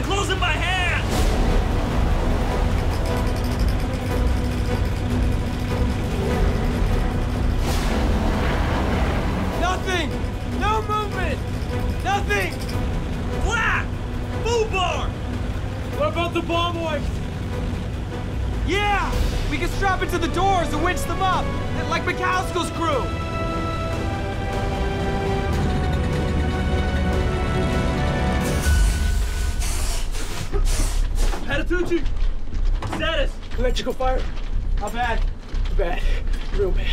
to close it by hand! Nothing! No movement! Nothing! Flat! Move bar! What about the bomb hoist? Yeah! We can strap it to the doors and winch them up, like McCaskill's crew! Attitude. Status. Electrical fire. How bad? Bad. Real bad.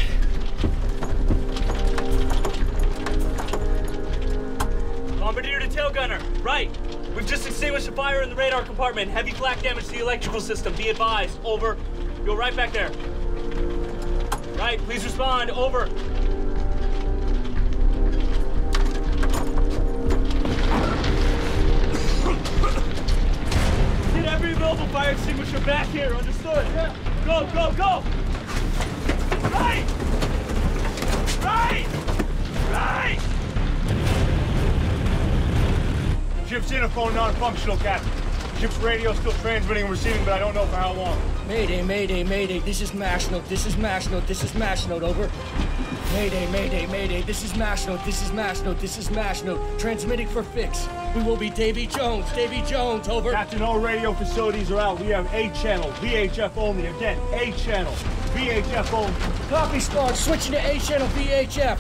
Bombardier to tail gunner. Right. We've just extinguished a fire in the radar compartment. Heavy flak damage to the electrical system. Be advised. Over. Go right back there. Right. Please respond. Over. Every available fire extinguisher back here, understood? Yeah. Go, go, go! Right! Right! Right! Ship's interphone non-functional, Captain. Ship's radio still transmitting and receiving, but I don't know for how long. Mayday, mayday, mayday, this is mash note, this is mash note, this is mash note, over. Mayday, mayday, mayday, this is mash note, this is mash note, this is mash note. Transmitting for fix. We will be Davy Jones, over. Captain, all radio facilities are out. We have A channel, VHF only. Again, A channel, VHF only. Copy, Spark, switching to A channel, VHF.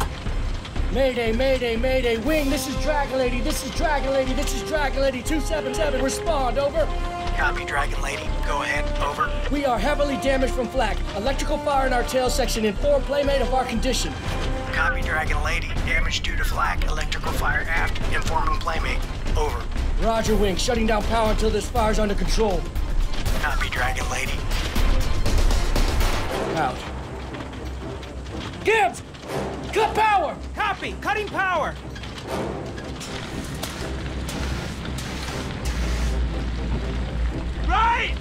Mayday, mayday, mayday, wing, this is Dragon Lady, this is Dragon Lady, this is Dragon Lady, 277, respond, over. Copy, Dragon Lady, go ahead, over. We are heavily damaged from flak. Electrical fire in our tail section, inform playmate of our condition. Copy, Dragon Lady, damage due to flak, electrical fire aft, informing playmate. Over. Roger, wing. Shutting down power until this fire's under control. Copy, Dragon Lady. Out. Gibbs! Cut power! Copy! Cutting power! Right!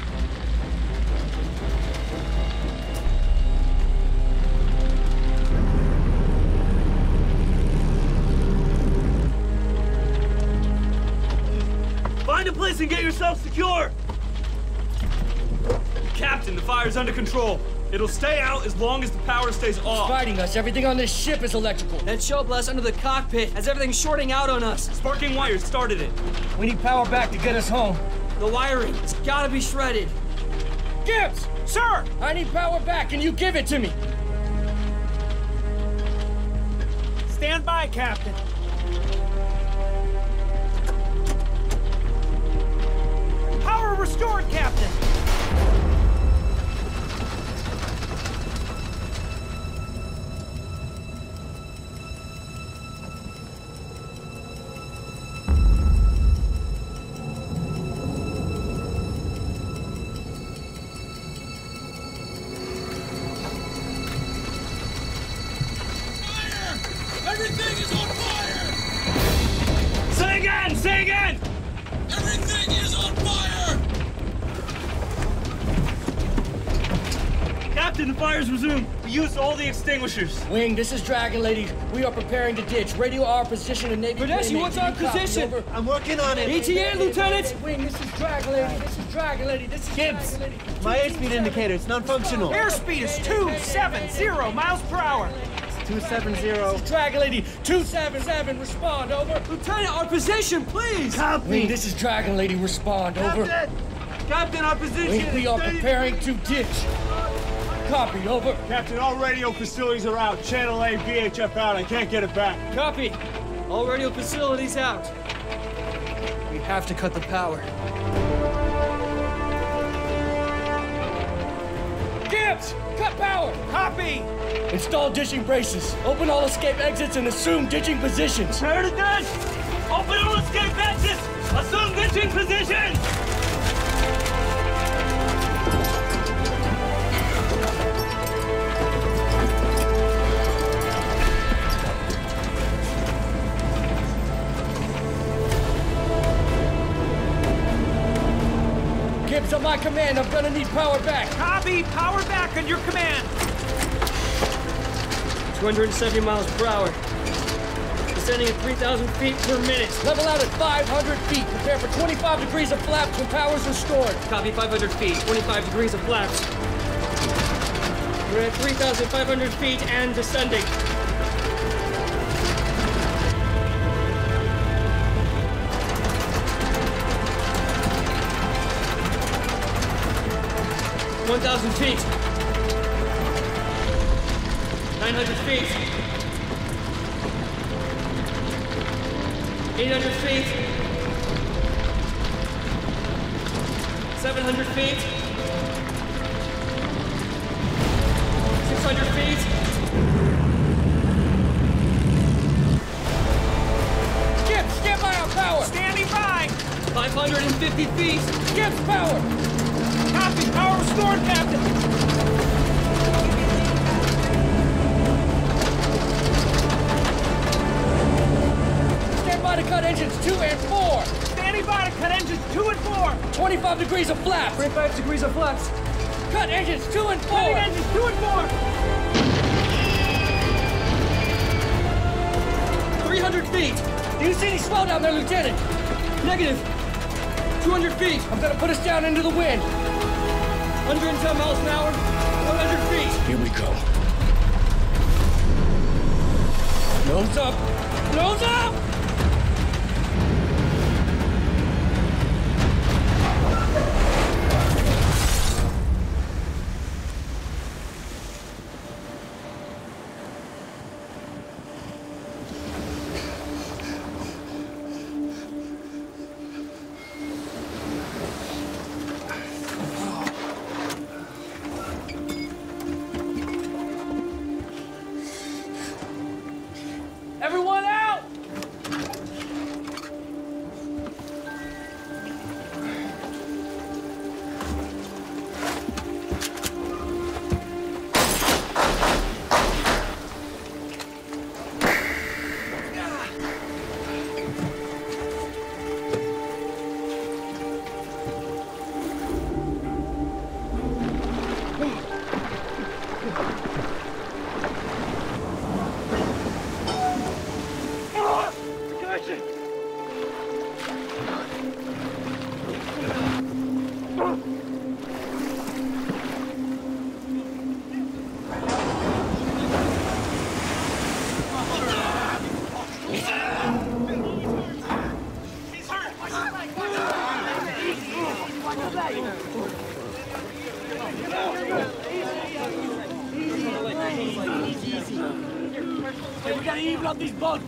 Find a place and get yourself secure! Captain, the fire's under control. It'll stay out as long as the power stays off. It's fighting us. Everything on this ship is electrical. That shovel's under the cockpit has everything shorting out on us. Sparking wires started it. We need power back to get us home. The wiring, it's gotta be shredded. Gibbs! Sir! I need power back, and you give it to me. Stand by, Captain. Power restored, Captain! Fire! Everything is on fire! Say again! Say again! Everything is on fire! Captain, the fire's resumed. We used all the extinguishers. Wing, this is Dragon Lady. We are preparing to ditch. Radio our position and Navy... Verdeshi, what's our position? Over. I'm working on it. ETA, Lieutenant! Wing, this is Dragon Lady. This is Dragon Lady. This is Gibbs. Dragon Lady. My airspeed indicator, it's non-functional. Airspeed is 270 miles per hour. 270. This is Dragon Lady, 277, respond, over. Lieutenant, our position, please! Copy! Wing, this is Dragon Lady, respond, over. Captain, our position! Wing, we are preparing to ditch. Copy, over. Captain, all radio facilities are out. Channel A, VHF out. I can't get it back. Copy. All radio facilities out. We have to cut the power. Gibbs, cut power. Copy. Install ditching braces. Open all escape exits and assume ditching positions. Prepare to ditch. Open all escape exits. Assume ditching positions. Gibbs, on my command, I'm gonna need power back. Copy, power back on your command. 270 miles per hour. This descending at 3,000 feet per minute. Level out at 500 feet. Prepare for 25 degrees of flaps when power's restored. Copy, 500 feet, 25 degrees of flaps. We're at 3,500 feet and descending. One 1,000 feet. 900 feet. 800 feet. 700 feet. 600 feet. Skip on power! Standing by! 550 feet! Skip power! Copy. Power restored, Captain. Stand by to cut engines 2 and 4. Standing by to cut engines 2 and 4. 25 degrees of flaps. 25 degrees of flaps. Cut engines 2 and 4. Cutting engines 2 and 4. 300 feet. Do you see any swell down there, Lieutenant? Negative. 200 feet. I'm gonna put us down into the wind. 110 miles an hour, 100 feet. Here we go. Nose up. Nose up!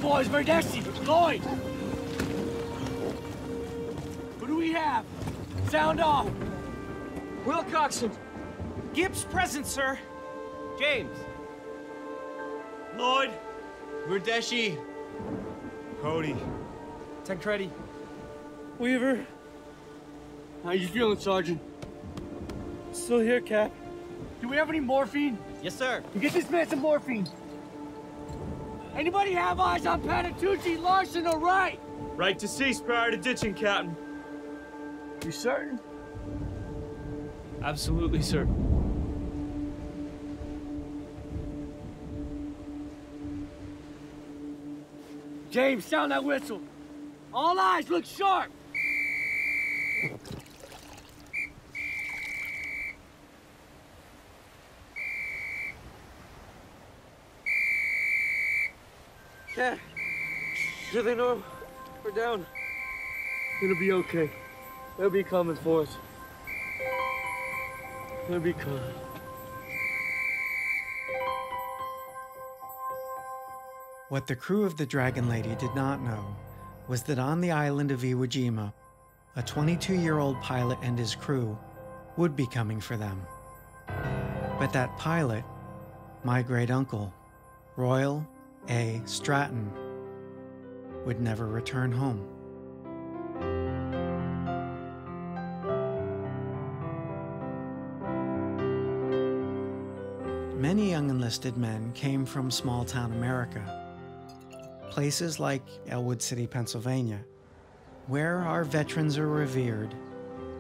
Boys, Verdesi, Lloyd. Who do we have? Sound off. Wilcoxon. Gibbs present, sir. James. Lloyd. Verdesi. Cody. Tancredi. Weaver. How you feeling, Sergeant? Still here, Cap. Do we have any morphine? Yes, sir. You get this man some morphine. Anybody have eyes on Patitucci, Larson, or Wright? Right to cease prior to ditching, Captain. You certain? Absolutely certain. James, sound that whistle. All eyes, look sharp. Yeah. Do they know we're down? It'll be okay. They'll be coming for us. They'll be coming. What the crew of the Dragon Lady did not know was that on the island of Iwo Jima, a 22-year-old pilot and his crew would be coming for them. But that pilot, my great uncle, Royal A. Stratton, would never return home. Many young enlisted men came from small-town America, places like Elwood City, Pennsylvania, where our veterans are revered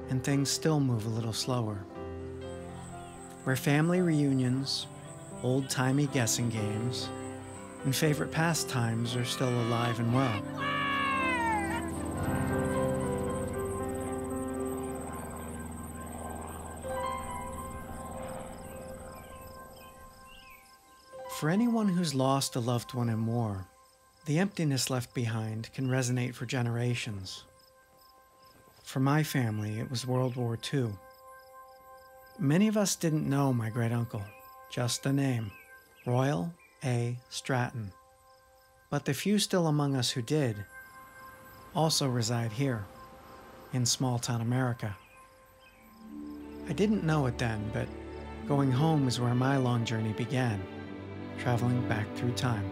and things still move a little slower, where family reunions, old-timey guessing games, and favorite pastimes are still alive and well. For anyone who's lost a loved one in war, the emptiness left behind can resonate for generations. For my family, it was World War II. Many of us didn't know my great-uncle, just the name, Royal A. Stratton. But the few still among us who did also reside here, in small-town America. I didn't know it then, but going home is where my long journey began, traveling back through time.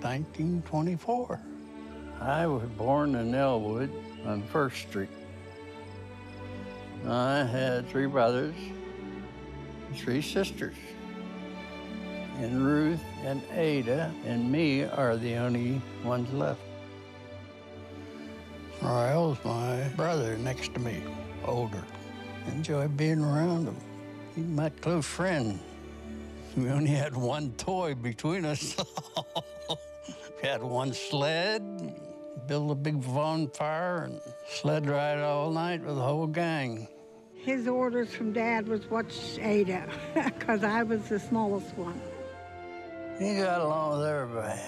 1924. I was born in Elwood on 1st Street. I had three brothers, three sisters, and Ruth and Ada and me are the only ones left. Royal's my brother next to me, older. Enjoyed being around him. He's my close friend. We only had one toy between us. We had one sled, built a big bonfire, and sled ride all night with the whole gang. His orders from Dad was watch Ada, because I was the smallest one. He got along with everybody.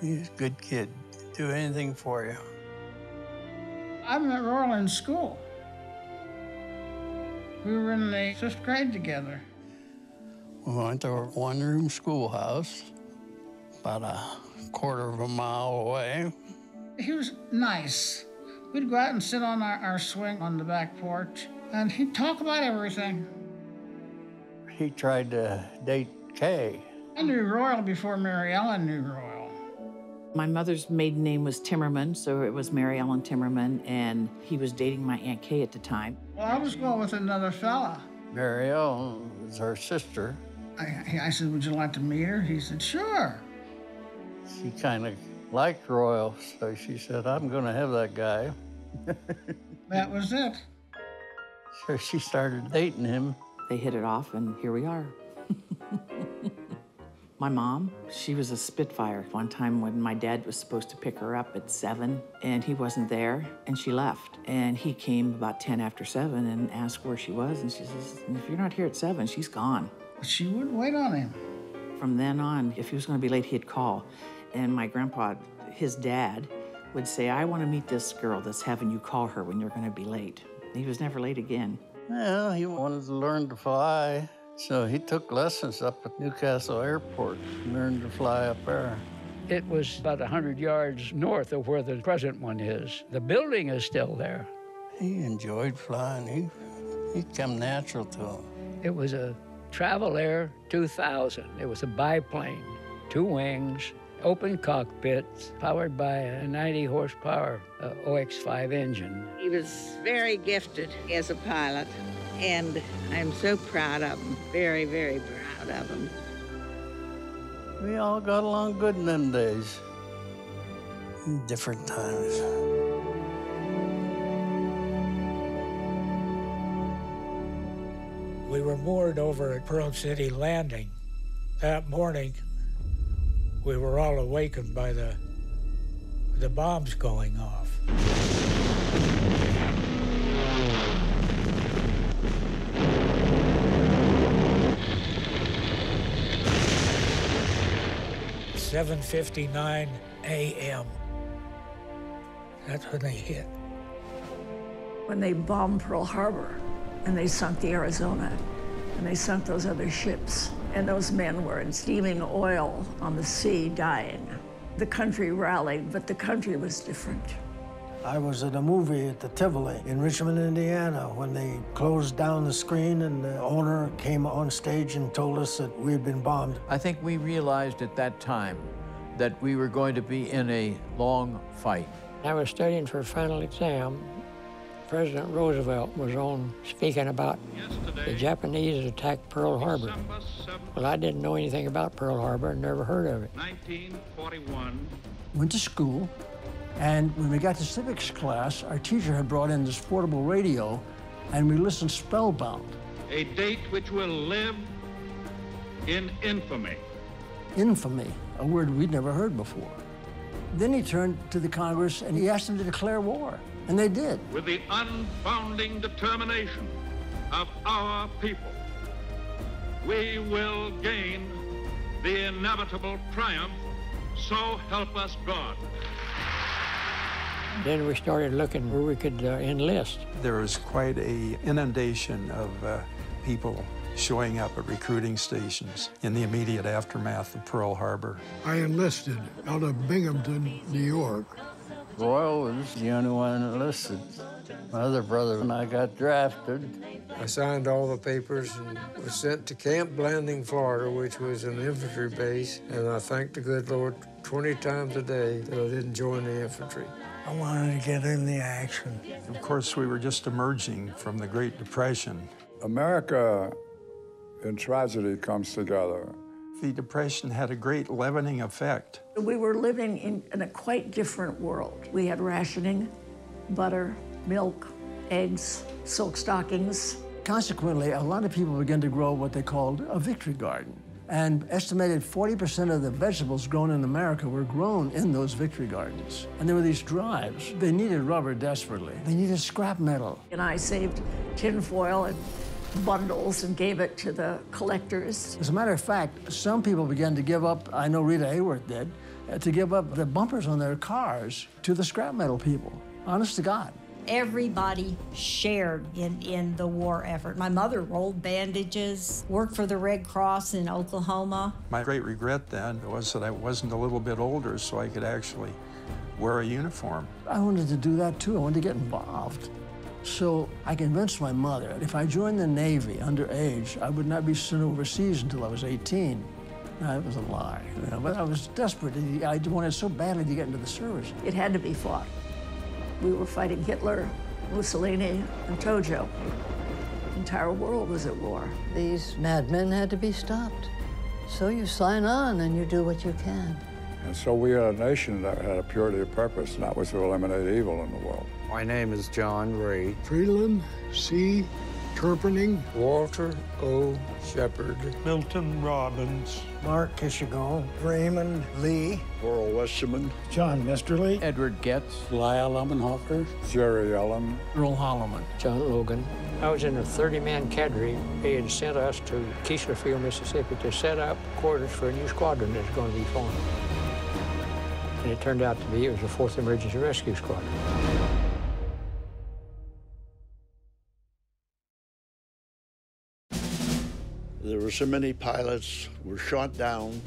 He was a good kid. Do anything for you. I met Royal in school. We were in the 5th grade together. We went to a one-room schoolhouse, about a quarter of a mile away. He was nice. We'd go out and sit on our swing on the back porch, and he'd talk about everything. He tried to date Kay. I knew Royal before Mary Ellen knew Royal. My mother's maiden name was Timmerman, so it was Mary Ellen Timmerman, and he was dating my Aunt Kay at the time. Well, I was going with another fella. Mary Ellen was her sister. I said, would you like to meet her? He said, sure. She kind of liked Royal, so she said, I'm going to have that guy. That was it. So she started dating him. They hit it off, and here we are. My mom, she was a spitfire. One time when my dad was supposed to pick her up at 7, and he wasn't there, and she left. And he came about 10 after 7 and asked where she was, and she says, if you're not here at 7, she's gone. She wouldn't wait on him. From then on, if he was going to be late, he'd call. And my grandpa, his dad, would say, I want to meet this girl that's having you call her when you're going to be late. He was never late again. Well, he wanted to learn to fly, so he took lessons up at Newcastle Airport and learned to fly up there. It was about 100 yards north of where the present one is. The building is still there. He enjoyed flying. He'd come natural to him. It was a Travel Air 2000. It was a biplane, 2 wings, open cockpits, powered by a 90-horsepower OX5 engine. He was very gifted as a pilot, and I'm so proud of him, very, very proud of him. We all got along good in them days. Different times. We were moored over at Pearl City Landing. That morning, we were all awakened by the bombs going off. It's 7:59 a.m. That's when they hit. When they bombed Pearl Harbor, and they sunk the Arizona, and they sunk those other ships. And those men were in steaming oil on the sea, dying. The country rallied, but the country was different. I was at a movie at the Tivoli in Richmond, Indiana, when they closed down the screen and the owner came on stage and told us that we had been bombed. I think we realized at that time that we were going to be in a long fight. I was studying for a final exam. President Roosevelt was on speaking about the Japanese attacked Pearl Harbor. Well, I didn't know anything about Pearl Harbor and never heard of it. 1941. Went to school, and when we got to civics class, our teacher had brought in this portable radio, and we listened spellbound. A date which will live in infamy infamy, a word we'd never heard before. Then he turned to the Congress and he asked them to declare war, and they did. With the unbounding determination of our people, we will gain the inevitable triumph, so help us God. Then we started looking where we could enlist. There was quite an inundation of people showing up at recruiting stations in the immediate aftermath of Pearl Harbor. I enlisted out of Binghamton, New York. Royal was the only one enlisted. My other brother and I got drafted. I signed all the papers and was sent to Camp Blanding, Florida, which was an infantry base, and I thanked the good Lord 20 times a day that I didn't join the infantry. I wanted to get in the action. Of course, we were just emerging from the Great Depression. America in tragedy comes together. The Depression had a great leavening effect. We were living in a quite different world. We had rationing, butter, milk, eggs, silk stockings. Consequently, a lot of people began to grow what they called a victory garden. And estimated 40% of the vegetables grown in America were grown in those victory gardens. And there were these drives. They needed rubber desperately. They needed scrap metal. And I saved tin foil and bundles and gave it to the collectors. As a matter of fact, some people began to give up, I know Rita Hayworth did, to give up the bumpers on their cars to the scrap metal people, honest to God. Everybody shared in the war effort. My mother rolled bandages, worked for the Red Cross in Oklahoma. My great regret then was that I wasn't a little bit older so I could actually wear a uniform. I wanted to do that too. I wanted to get involved. So I convinced my mother that if I joined the Navy underage, I would not be sent overseas until I was 18. Now, it was a lie, you know, but I was desperate. I wanted so badly to get into the service. It had to be fought. We were fighting Hitler, Mussolini, and Tojo. The entire world was at war. These madmen had to be stopped. So you sign on and you do what you can. And so we are a nation that had a purity of purpose, and that was to eliminate evil in the world. My name is John Ray. Freeland C. Turpening. Walter O. Shepard. Milton Robbins. Mark Kishigal. Raymond Lee. Oral Westerman. John Misterly. Edward Goetz. Lyle Elmenhofer. Jerry Ellen. Earl Holloman. John Logan. I was in a 30-man cadre. They had sent us to Keesler Field, Mississippi, to set up quarters for a new squadron that's going to be formed. And it turned out to be, it was the 4th Emergency Rescue Squadron. There were so many pilots who were shot down,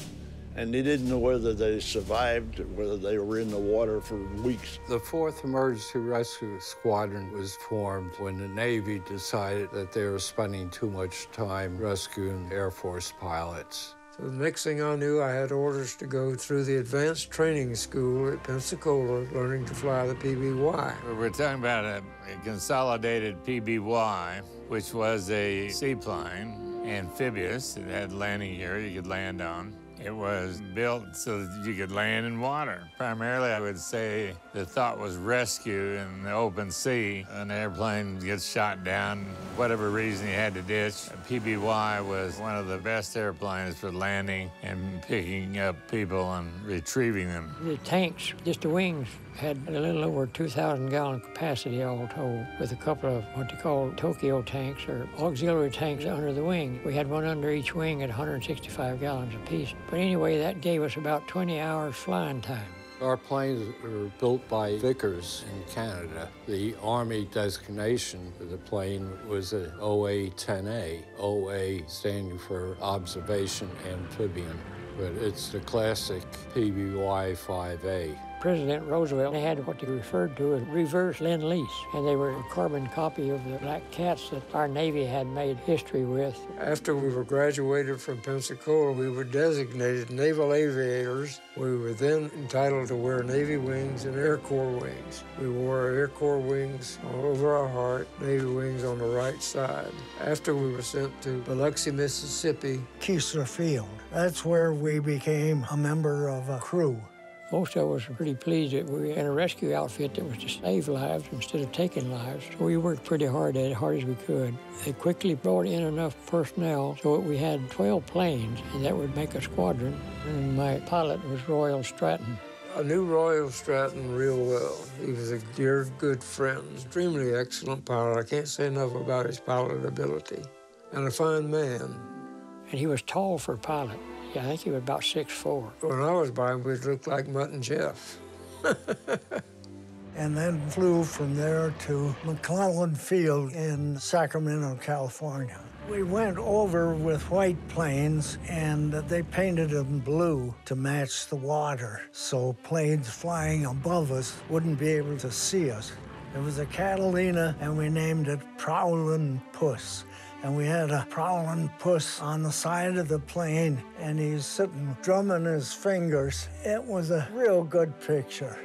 and they didn't know whether they survived or whether they were in the water for weeks. The 4th Emergency Rescue Squadron was formed when the Navy decided that they were spending too much time rescuing Air Force pilots. So the next thing I knew, I had orders to go through the advanced training school at Pensacola, learning to fly the PBY. We're talking about a consolidated PBY, which was a seaplane, amphibious. It had landing gear you could land on. It was built so that you could land in water. Primarily, I would say the thought was rescue in the open sea. An airplane gets shot down, whatever reason you had to ditch. PBY was one of the best airplanes for landing and picking up people and retrieving them. The tanks, just the wings, had a little over 2,000 gallon capacity all told, with a couple of what they call Tokyo tanks or auxiliary tanks under the wing. We had one under each wing at 165 gallons apiece. But anyway, that gave us about 20 hours flying time. Our planes were built by Vickers in Canada. The Army designation for the plane was an OA-10A, OA standing for Observation Amphibian, but it's the classic PBY-5A. President Roosevelt had what they referred to as reverse Lend-Lease, and they were a carbon copy of the black cats that our Navy had made history with. After we were graduated from Pensacola, we were designated naval aviators. We were then entitled to wear Navy wings and Air Corps wings. We wore our Air Corps wings all over our heart, Navy wings on the right side. After we were sent to Biloxi, Mississippi, Keesler Field, that's where we became a member of a crew. Most of us were pretty pleased that we were in a rescue outfit that was to save lives instead of taking lives. So we worked pretty hard at it, hard as we could. They quickly brought in enough personnel so that we had 12 planes, and that would make a squadron. And my pilot was Royal Stratton. I knew Royal Stratton real well. He was a dear, good friend, extremely excellent pilot. I can't say enough about his pilot ability, and a fine man. And he was tall for a pilot. I think he was about 6'4". When I was by him, we looked like Mutt and Jeff. And then flew from there to MacArthur Field in Sacramento, California. We went over with white planes, and they painted them blue to match the water, so planes flying above us wouldn't be able to see us. It was a Catalina, and we named it Prowlin' Puss. And we had a prowling puss on the side of the plane, and he's sitting drumming his fingers. It was a real good picture.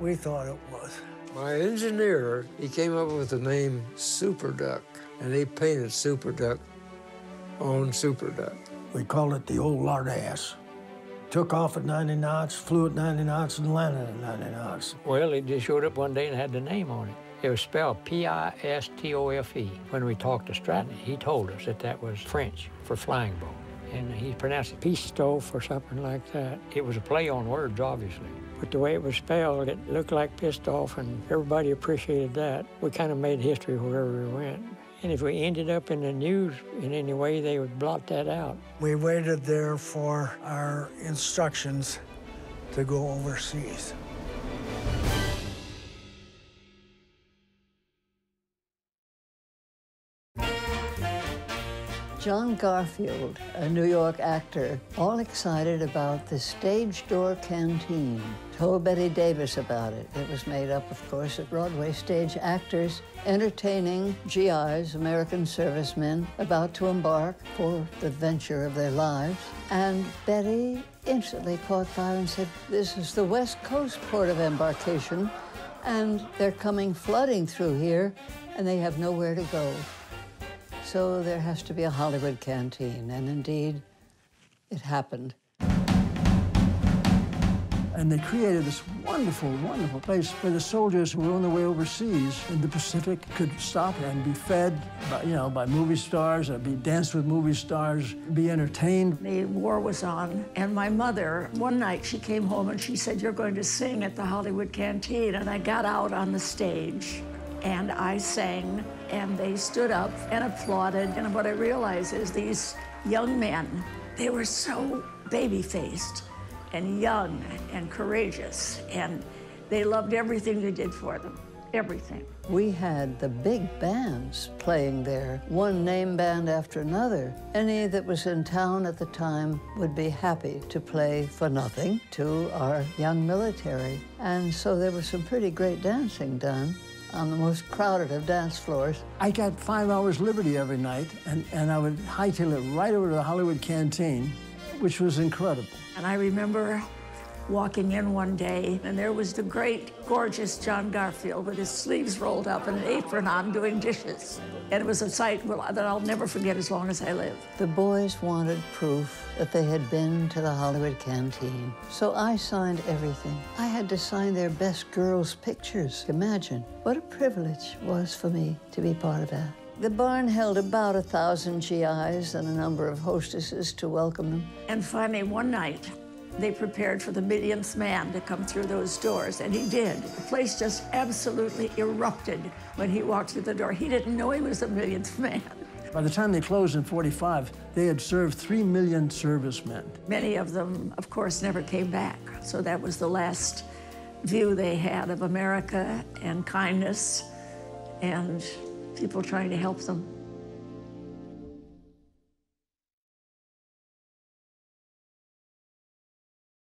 We thought it was. My engineer, he came up with the name Super Duck, and he painted Super Duck on Super Duck. We called it the old lard ass. Took off at 90 knots, flew at 90 knots, and landed at 90 knots. Well, it just showed up one day and had the name on it. It was spelled Pistofe. When we talked to Stratton, he told us that that was French for flying boat. And he pronounced it Pistofe or something like that. It was a play on words, obviously. But the way it was spelled, it looked like Pistofe, and everybody appreciated that. We kind of made history wherever we went. And if we ended up in the news in any way, they would blot that out. We waited there for our instructions to go overseas. John Garfield, a New York actor, all excited about the stage door canteen, told Bette Davis about it. It was made up, of course, of Broadway stage actors entertaining GIs, American servicemen, about to embark for the venture of their lives. And Bette instantly caught fire and said, "This is the West Coast port of embarkation, and they're coming flooding through here, and they have nowhere to go. So there has to be a Hollywood canteen," and indeed, it happened. And they created this wonderful, wonderful place where the soldiers who were on their way overseas in the Pacific could stop and be fed by, by movie stars, or be danced with movie stars, be entertained. The war was on, and my mother, one night she came home and she said, "You're going to sing at the Hollywood canteen." And I got out on the stage, and I sang, and they stood up and applauded. And what I realized is these young men, they were so baby-faced and young and courageous, and they loved everything we did for them, everything. We had the big bands playing there, one name band after another. Any that was in town at the time would be happy to play for nothing to our young military. And so there was some pretty great dancing done on the most crowded of dance floors. I got 5 hours liberty every night, and I would hightail it right over to the Hollywood canteen, which was incredible. And I remember walking in one day, and there was the great, gorgeous John Garfield with his sleeves rolled up and an apron on doing dishes. And it was a sight that I'll never forget as long as I live. The boys wanted proof that they had been to the Hollywood canteen, so I signed everything. I had to sign their best girls' pictures. Imagine what a privilege it was for me to be part of that. The barn held about 1,000 GIs and a number of hostesses to welcome them. And finally, one night, they prepared for the millionth man to come through those doors, and he did. The place just absolutely erupted when he walked through the door. He didn't know he was the millionth man. By the time they closed in 1945, they had served 3 million servicemen. Many of them, of course, never came back, so that was the last view they had of America and kindness and people trying to help them.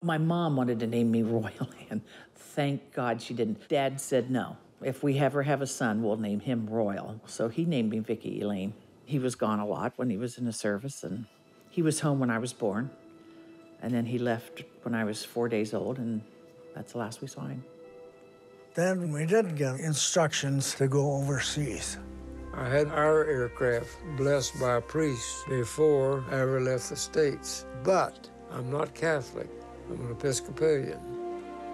My mom wanted to name me Royal, and thank God she didn't. Dad said no. If we ever have a son, we'll name him Royal. So he named me Vicki Elaine. He was gone a lot when he was in the service, and he was home when I was born. And then he left when I was 4 days old, and that's the last we saw him. Then we did get instructions to go overseas. I had our aircraft blessed by a priest before I ever left the States, but I'm not Catholic. I'm an Episcopalian.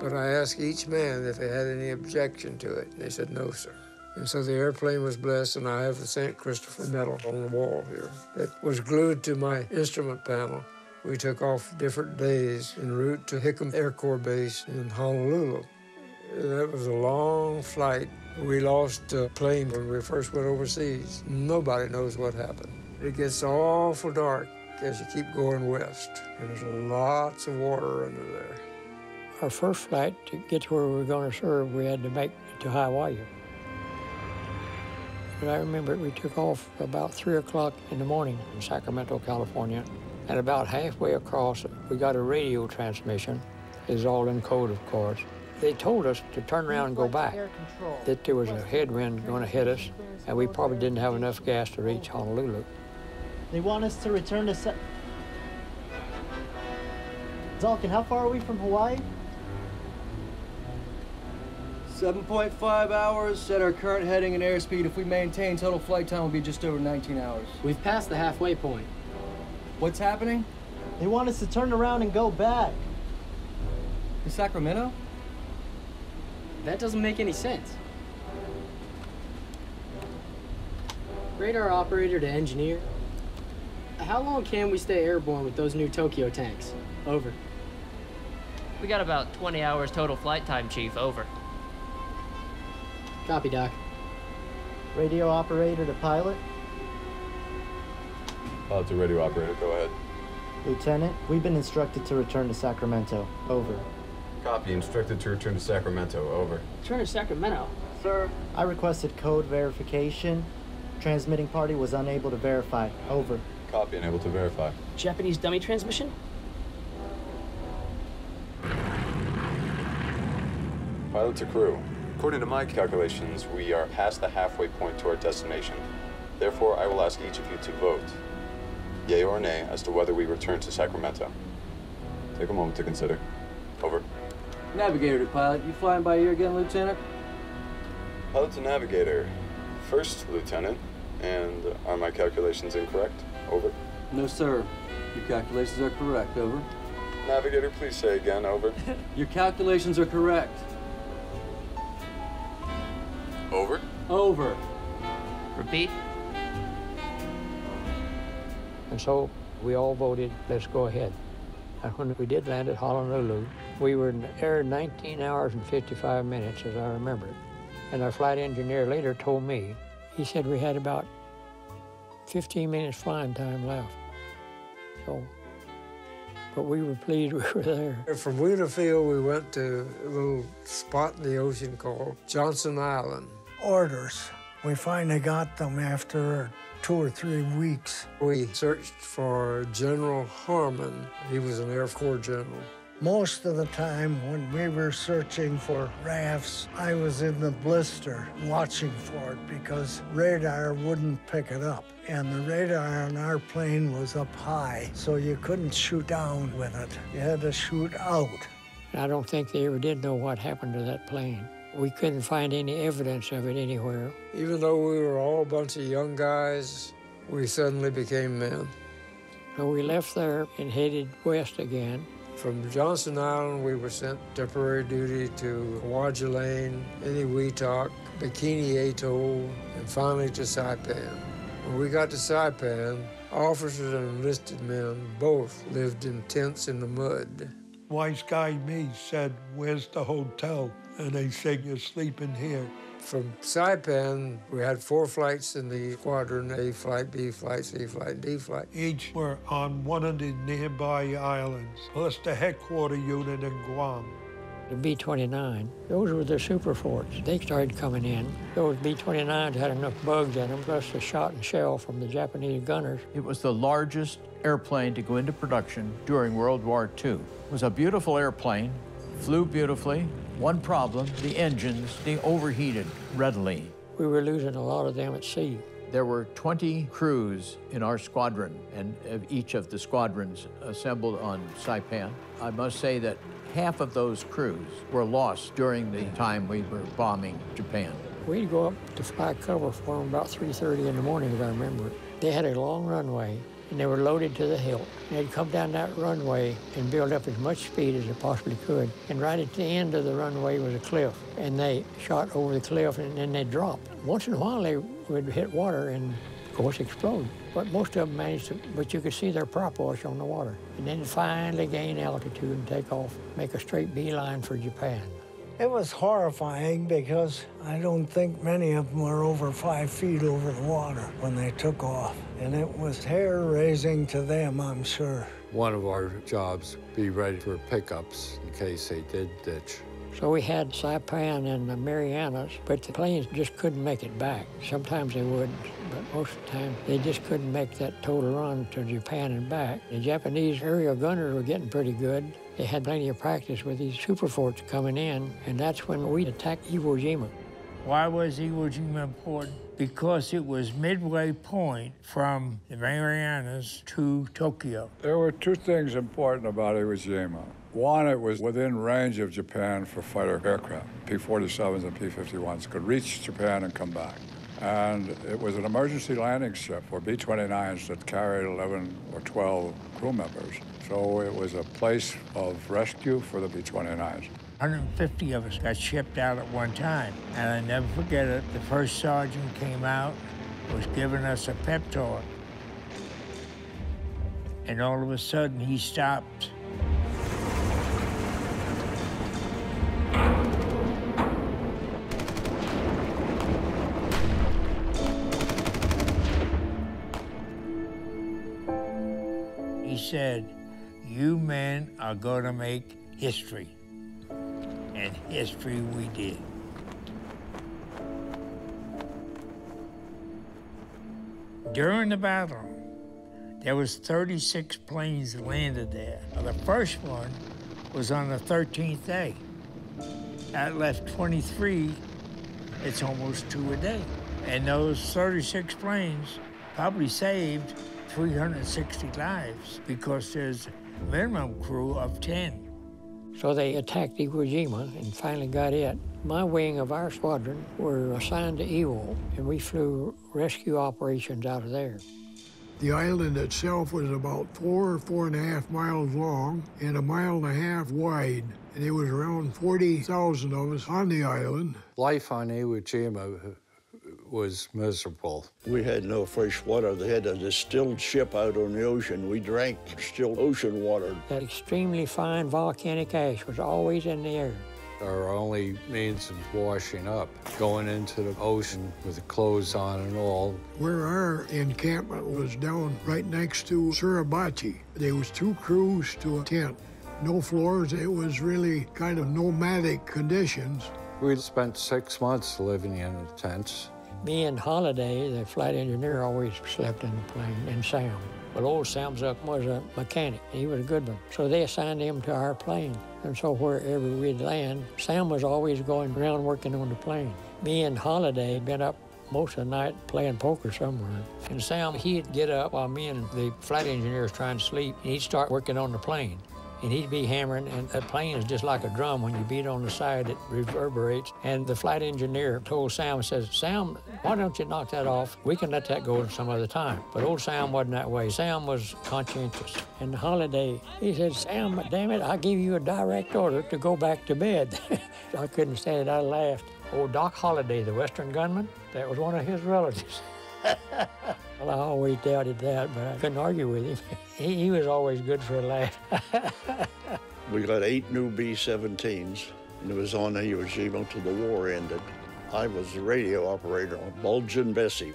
But I asked each man if they had any objection to it. They said, no, sir. And so the airplane was blessed, and I have the St. Christopher medal on the wall here that was glued to my instrument panel. We took off different days en route to Hickam Air Corps Base in Honolulu. That was a long flight. We lost a plane when we first went overseas. Nobody knows what happened. It gets awful dark as you keep going west, and there's lots of water under there. Our first flight, to get to where we were going to serve, we had to make it to Hawaii. But I remember we took off about 3 o'clock in the morning in Sacramento, California, and about halfway across, we got a radio transmission. It was all in code, of course. They told us to turn around and go back, that there was a headwind going to hit us, and we probably didn't have enough gas to reach Honolulu. They want us to return to... Zalkin, how far are we from Hawaii? 7.5 hours at our current heading and airspeed. If we maintain, total flight time will be just over 19 hours. We've passed the halfway point. What's happening? They want us to turn around and go back. To Sacramento? That doesn't make any sense. Radar operator to engineer. How long can we stay airborne with those new Tokyo tanks? Over. We got about 20 hours total flight time, Chief. Over. Copy, Doc. Radio operator to pilot. Pilot to radio operator, go ahead. Lieutenant, we've been instructed to return to Sacramento. Over. Copy, instructed to return to Sacramento. Over. Return to Sacramento? Sir. I requested code verification. Transmitting party was unable to verify. Over. Copy, unable to verify. Japanese dummy transmission? Pilot to crew. According to my calculations, we are past the halfway point to our destination. Therefore, I will ask each of you to vote, yea or nay, as to whether we return to Sacramento. Take a moment to consider. Over. Navigator to pilot. You flying by ear again, Lieutenant? Pilot to navigator. First, Lieutenant. And are my calculations incorrect? Over. No, sir. Your calculations are correct. Over. Navigator, please say again. Over. Your calculations are correct. Over. Over. Repeat. And so we all voted, let's go ahead. And when we did land at Honolulu, we were in the air 19 hours and 55 minutes, as I remember. And our flight engineer later told me, he said we had about 15 minutes flying time left. So, but we were pleased we were there. From Wheeler Field, we went to a little spot in the ocean called Johnson Island. Orders. We finally got them after 2 or 3 weeks. We searched for General Harmon. He was an Air Corps general. Most of the time when we were searching for rafts, I was in the blister watching for it because radar wouldn't pick it up. And the radar on our plane was up high, so you couldn't shoot down with it. You had to shoot out. I don't think they ever did know what happened to that plane. We couldn't find any evidence of it anywhere. Even though we were all a bunch of young guys, we suddenly became men. So we left there and headed west again. From Johnson Island, we were sent temporary duty to Kwajalein, Eniwetok, Bikini Atoll, and finally to Saipan. When we got to Saipan, officers and enlisted men both lived in tents in the mud. Wise guy me said, "Where's the hotel?" And they said, "You're sleeping here." From Saipan, we had 4 flights in the squadron, A flight, B flight, C flight, and D flight. Each were on one of the nearby islands, plus the headquarter unit in Guam. The B-29, those were the super forts. They started coming in. Those B-29s had enough bugs in them, plus the shot and shell from the Japanese gunners. It was the largest airplane to go into production during World War II. It was a beautiful airplane, flew beautifully. One problem, the engines, they overheated readily. We were losing a lot of them at sea. There were 20 crews in our squadron, and each of the squadrons assembled on Saipan. I must say that half of those crews were lost during the time we were bombing Japan. We'd go up to fly cover for them about 3:30 in the morning, as I remember. They had a long runway, and they were loaded to the hilt. They'd come down that runway and build up as much speed as they possibly could. And right at the end of the runway was a cliff, and they shot over the cliff, and then they dropped. Once in a while, they would hit water and, of course, explode. But most of them managed to, but you could see their prop wash on the water. And then finally gain altitude and take off, make a straight beeline for Japan. It was horrifying because I don't think many of them were over 5 feet over the water when they took off. And it was hair-raising to them, I'm sure. One of our jobs, be ready for pickups in case they did ditch. So we had Saipan and the Marianas, but the planes just couldn't make it back. Sometimes they wouldn't, but most of the time they just couldn't make that total run to Japan and back. The Japanese aerial gunners were getting pretty good. They had plenty of practice with these super forts coming in, and that's when we attacked Iwo Jima. Why was Iwo Jima important? Because it was midway point from the Marianas to Tokyo. There were two things important about Iwo Jima. One, it was within range of Japan for fighter aircraft. P-47s and P-51s could reach Japan and come back. And it was an emergency landing ship for B-29s that carried 11 or 12 crew members. So it was a place of rescue for the B-29s. 150 of us got shipped out at one time, and I never forget it. The first sergeant came out, was giving us a pep talk, and all of a sudden he stopped. Said, you men are going to make history. And history we did. During the battle, there was 36 planes landed there. The first one was on the 13th day. That left 23, it's almost 2 a day. And those 36 planes probably saved 360 lives, because there's a minimum crew of 10. So they attacked Iwo Jima and finally got it. My wing of our squadron were assigned to Iwo, and we flew rescue operations out of there. The island itself was about 4 or 4.5 miles long and 1.5 miles wide. And there was around 40,000 of us on the island. Life on Iwo Jima was miserable. We had no fresh water. They had a distilled ship out on the ocean. We drank distilled ocean water. That extremely fine volcanic ash was always in the air. Our only means of washing up, going into the ocean with the clothes on and all. Where our encampment was down right next to Suribachi. There was 2 crews to a tent. No floors. It was really kind of nomadic conditions. We spent 6 months living in the tents. Me and Holiday, the flight engineer, always slept in the plane, and Sam. Well, old Sam Zuck was a mechanic. He was a good one. So they assigned him to our plane. And so wherever we'd land, Sam was always going around working on the plane. Me and Holiday had been up most of the night playing poker somewhere. And Sam, he'd get up while me and the flight engineer was trying to sleep, and he'd start working on the plane. And he'd be hammering, and that plane is just like a drum. When you beat on the side, it reverberates. And the flight engineer told Sam, says, Sam, why don't you knock that off? We can let that go some other time. But old Sam wasn't that way. Sam was conscientious. And Holiday, he said, Sam, damn it, I give you a direct order to go back to bed. I couldn't stand it, I laughed. Old Doc Holiday, the Western gunman, that was one of his relatives. Well, I always doubted that, but I couldn't argue with him. He was always good for a laugh. We got 8 new B-17s, and it was on Iwo Jima until the war ended. I was the radio operator on Bulgin Bessie.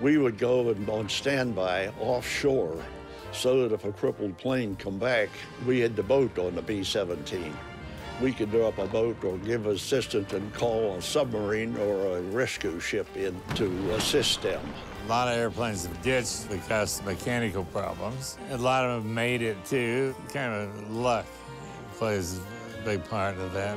We would go and on standby offshore so that if a crippled plane come back, we had the boat on the B-17. We could do up a boat or give assistance and call a submarine or a rescue ship in to assist them. A lot of airplanes have ditched because of mechanical problems. A lot of them made it too. Kind of luck plays a big part of that.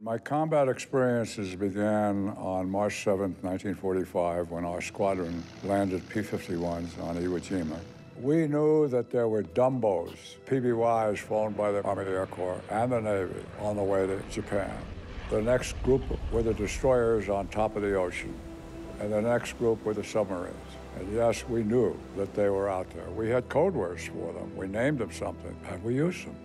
My combat experiences began on March 7, 1945, when our squadron landed P-51s on Iwo Jima. We knew that there were Dumbos, PBYs flown by the Army Air Corps and the Navy on the way to Japan. The next group were the destroyers on top of the ocean, and the next group were the submarines. And yes, we knew that they were out there. We had code words for them. We named them something, and we used them.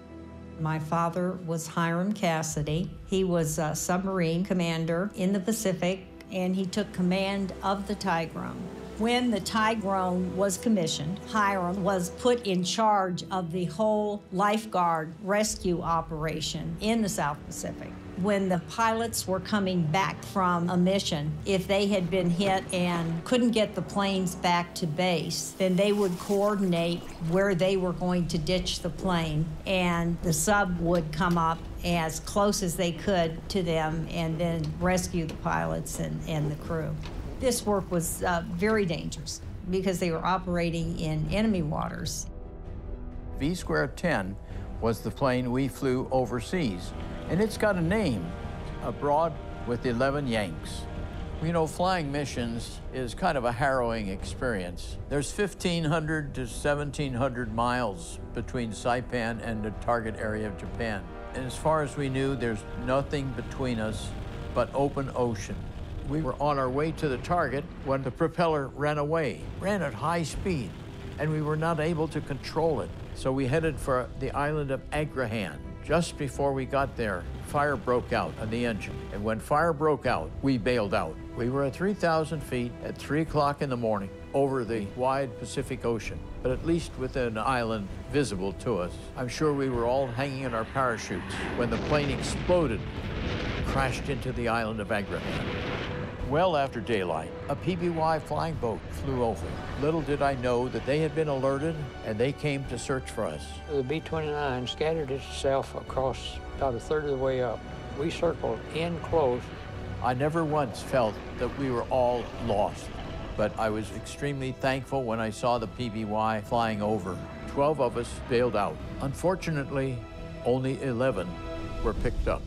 My father was Hiram Cassidy. He was a submarine commander in the Pacific, and he took command of the Tigrone. When the Tigrone was commissioned, Hiram was put in charge of the whole lifeguard rescue operation in the South Pacific. When the pilots were coming back from a mission, if they had been hit and couldn't get the planes back to base, then they would coordinate where they were going to ditch the plane, and the sub would come up as close as they could to them and then rescue the pilots and the crew. This work was very dangerous because they were operating in enemy waters. V-10 was the plane we flew overseas, and it's got a name, Abroad with 11 Yanks. You know, flying missions is kind of a harrowing experience. There's 1,500 to 1,700 miles between Saipan and the target area of Japan. And as far as we knew, there's nothing between us but open ocean. We were on our way to the target when the propeller ran away, ran at high speed, and we were not able to control it. So we headed for the island of Agrihan. Just before we got there, fire broke out on the engine. And when fire broke out, we bailed out. We were at 3,000 feet at 3 o'clock in the morning over the wide Pacific Ocean, but at least within an island visible to us. I'm sure we were all hanging in our parachutes when the plane exploded, crashed into the island of Agrihan. Well after daylight, a PBY flying boat flew over. Little did I know that they had been alerted, and they came to search for us. The B-29 scattered itself across about a third of the way up. We circled in close. I never once felt that we were all lost, but I was extremely thankful when I saw the PBY flying over. 12 of us bailed out. Unfortunately, only 11 were picked up.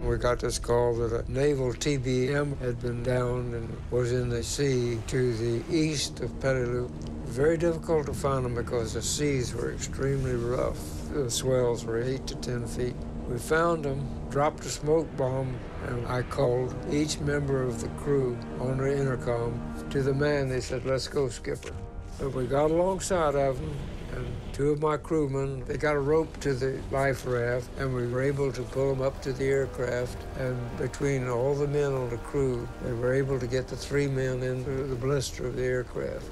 We got this call that a naval TBM had been downed and was in the sea to the east of Peleliu. Very difficult to find them because the seas were extremely rough. The swells were 8 to 10 feet. We found them, dropped a smoke bomb, and I called each member of the crew on the intercom. To the man, they said, "Let's go, Skipper." But we got alongside of them, and two of my crewmen, they got a rope to the life raft, and we were able to pull them up to the aircraft, and between all the men on the crew, they were able to get the 3 men into the blister of the aircraft.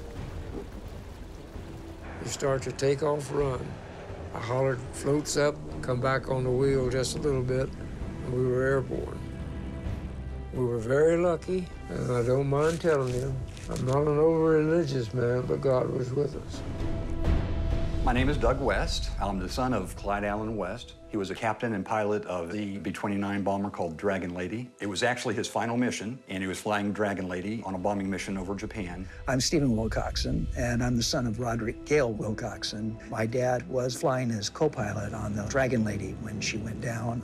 You start to take off run. I hollered, "Floats up," come back on the wheel just a little bit, and we were airborne. We were very lucky, and I don't mind telling you, I'm not an over-religious man, but God was with us. My name is Doug West. I'm the son of Clyde Allen West. He was a captain and pilot of the B-29 bomber called Dragon Lady. It was actually his final mission, and he was flying Dragon Lady on a bombing mission over Japan. I'm Stephen Wilcoxon, and I'm the son of Roderick Gale Wilcoxon. My dad was flying as co-pilot on the Dragon Lady when she went down.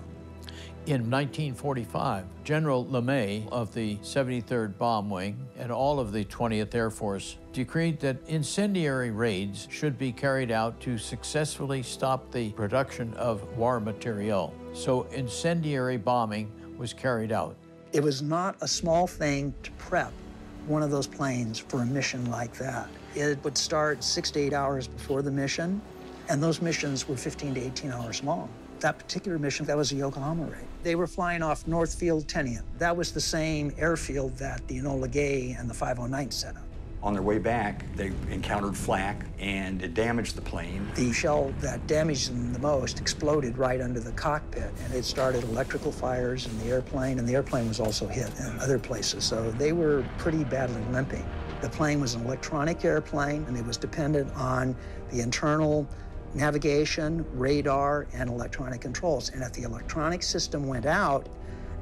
In 1945, General LeMay of the 73rd Bomb Wing and all of the 20th Air Force decreed that incendiary raids should be carried out to successfully stop the production of war materiel. So incendiary bombing was carried out. It was not a small thing to prep one of those planes for a mission like that. It would start 6 to 8 hours before the mission, and those missions were 15 to 18 hours long. That particular mission, that was a Yokohama raid. They were flying off Northfield, Tinian. That was the same airfield that the Enola Gay and the 509 set up. On their way back, they encountered flak, and it damaged the plane. The shell that damaged them the most exploded right under the cockpit, and it started electrical fires in the airplane, and the airplane was also hit in other places, so they were pretty badly limping. The plane was an electronic airplane, and it was dependent on the internal navigation, radar, and electronic controls. And if the electronic system went out,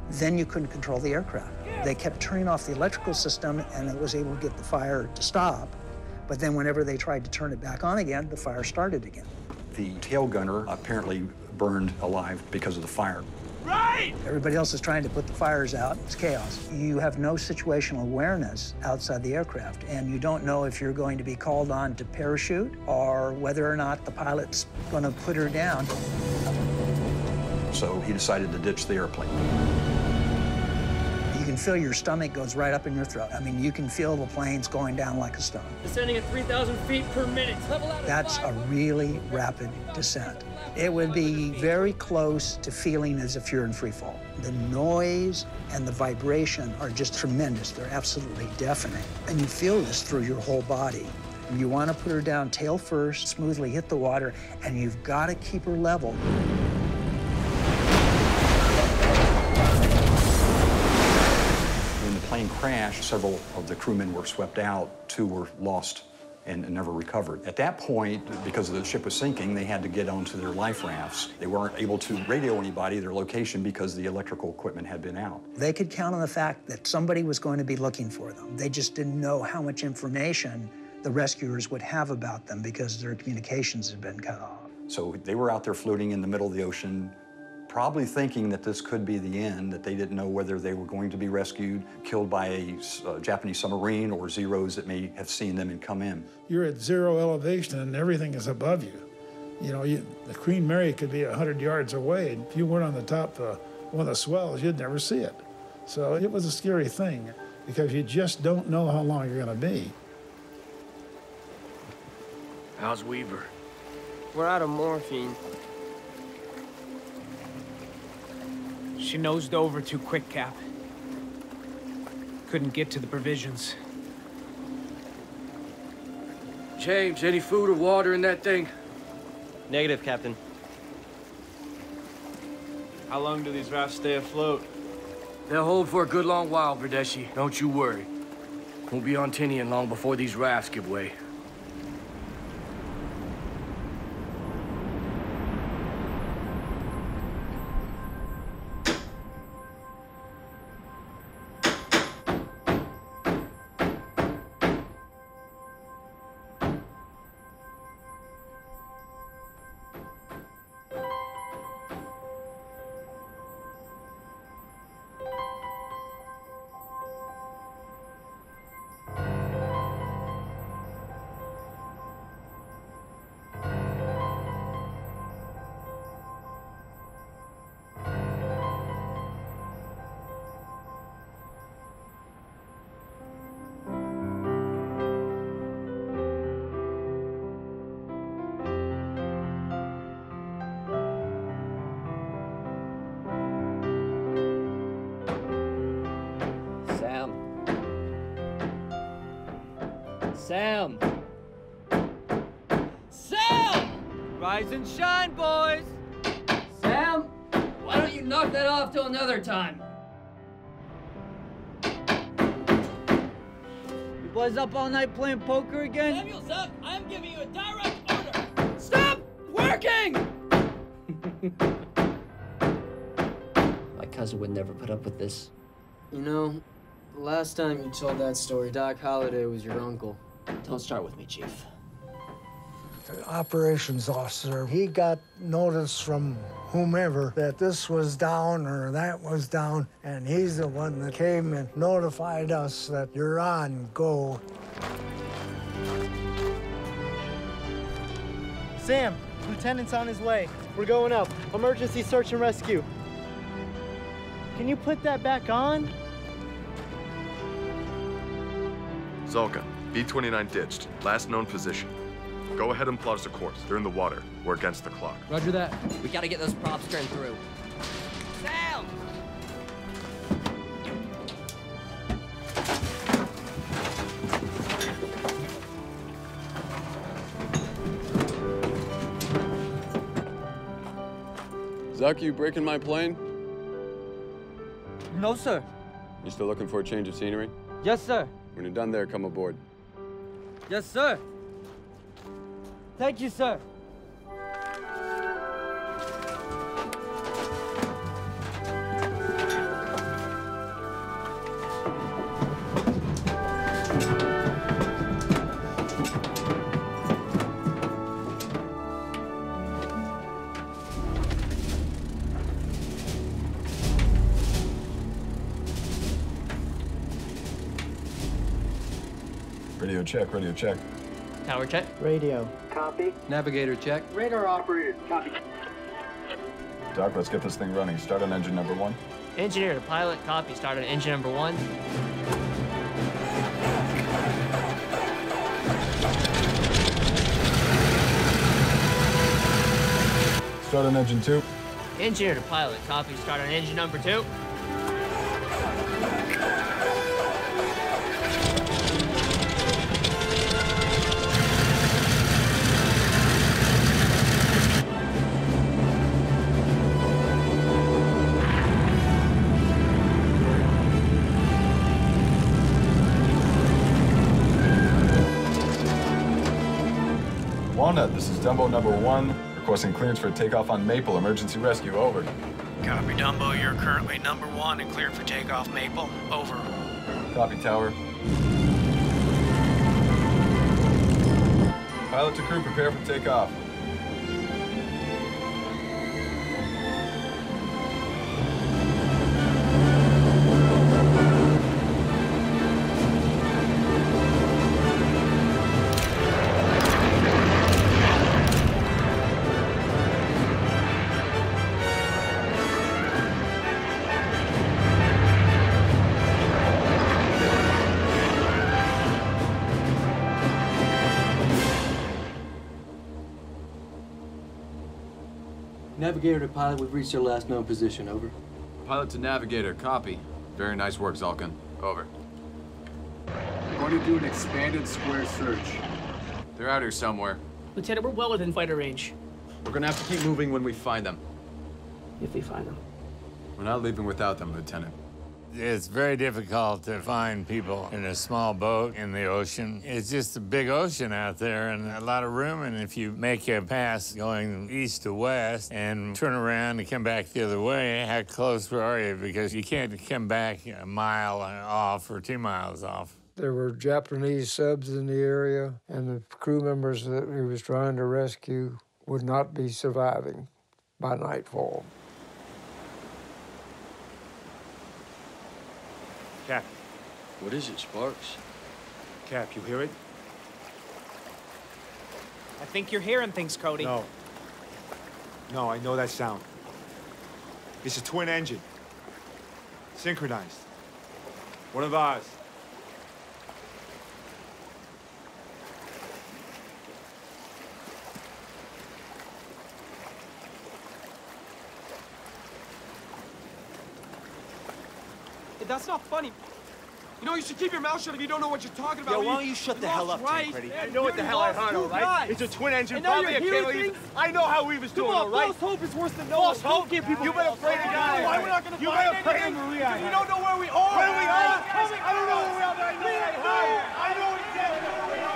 then you couldn't control the aircraft. They kept turning off the electrical system, and it was able to get the fire to stop. But then whenever they tried to turn it back on again, the fire started again. The tail gunner apparently burned alive because of the fire. Right! Everybody else is trying to put the fires out. It's chaos. You have no situational awareness outside the aircraft, and you don't know if you're going to be called on to parachute or whether or not the pilot's going to put her down. so he decided to ditch the airplane. You can feel your stomach goes right up in your throat. I mean, you can feel the planes going down like a stone. Descending at 3,000 feet per minute. Level out. That's a really rapid descent. It would be very close to feeling as if you're in free fall. The noise and the vibration are just tremendous. They're absolutely deafening. And you feel this through your whole body. You want to put her down tail first, smoothly hit the water, and you've got to keep her level. When the plane crashed, several of the crewmen were swept out. 2 were lost and never recovered. At that point, because the ship was sinking, they had to get onto their life rafts. They weren't able to radio anybody their location because the electrical equipment had been out. They could count on the fact that somebody was going to be looking for them. They just didn't know how much information the rescuers would have about them because their communications had been cut off. So they were out there floating in the middle of the ocean, probably thinking that this could be the end, that they didn't know whether they were going to be rescued, killed by a Japanese submarine or Zeros that may have seen them and come in. You're at zero elevation and everything is above you. You know, the Queen Mary could be 100 yards away, and if you weren't on the top of one of the swells, you'd never see it. So it was a scary thing because you just don't know how long you're going to be. How's Weaver? We're out of morphine. She nosed over too quick, Cap. Couldn't get to the provisions. James, any food or water in that thing? Negative, Captain. How long do these rafts stay afloat? They'll hold for a good long while, Bradeshi. Don't you worry. We'll be on Tinian long before these rafts give way. Sam! Sam! Rise and shine, boys! Sam, why don't you knock that off till another time? You boys up all night playing poker again? Samuel's up! I'm giving you a direct order! Stop working! My cousin would never put up with this. You know, the last time you told that story, Doc Holliday was your uncle. Don't start with me, Chief. The operations officer, he got notice from whomever that this was down or that was down, and he's the one that came and notified us that you're on, go. Sam, Lieutenant's on his way. We're going up. Emergency search and rescue. Can you put that back on? Zolka. B-29 ditched. Last known position. Go ahead and plot us a course. They're in the water. We're against the clock. Roger that. We gotta get those props turned through. Sam! Zuck, you breaking my plane? No, sir. You still looking for a change of scenery? Yes, sir. When you're done there, come aboard. Yes, sir. Thank you, sir. Radio check, radio check. Tower check. Radio. Copy. Navigator check. Radar operator. Copy. Doc, let's get this thing running. Start on engine number one. Engineer to pilot, copy. Start on engine number one. Start on engine two. Engineer to pilot, copy. Start on engine number two. Walnut, this is Dumbo number one, requesting clearance for takeoff on Maple, emergency rescue, over. Copy, Dumbo, you're currently number one and cleared for takeoff Maple, over. Copy, Tower. Pilot to crew, prepare for takeoff. Navigator to pilot, we've reached our last known position, over. Pilot to navigator, copy. Very nice work, Zalkin, over. We're going to do an expanded square search. They're out here somewhere. Lieutenant, we're well within fighter range. We're gonna have to keep moving when we find them. If we find them. We're not leaving without them, Lieutenant. It's very difficult to find people in a small boat in the ocean. It's just a big ocean out there and a lot of room. And if you make a pass going east to west and turn around and come back the other way, how close are you? Because you can't come back a mile off or 2 miles off. There were Japanese subs in the area, and the crew members that he was trying to rescue would not be surviving by nightfall. Cap. What is it, Sparks? Cap, you hear it? I think you're hearing things, Cody. No. No, I know that sound. It's a twin engine. Synchronized. One of ours. That's not funny. You know, you should keep your mouth shut if you don't know what you're talking about. Yeah, why don't you shut the hell up, Tim, Freddy? I know what the hell I heard, all right? It's a twin engine, probably a cantilever. I know how we was doing, all right? False hope is worse than no hope. False hope? You've been afraid of God. Why we're not going to find anything? You don't know where we are. Where we are? I don't know where we are, but I know where we are. I know exactly where we are.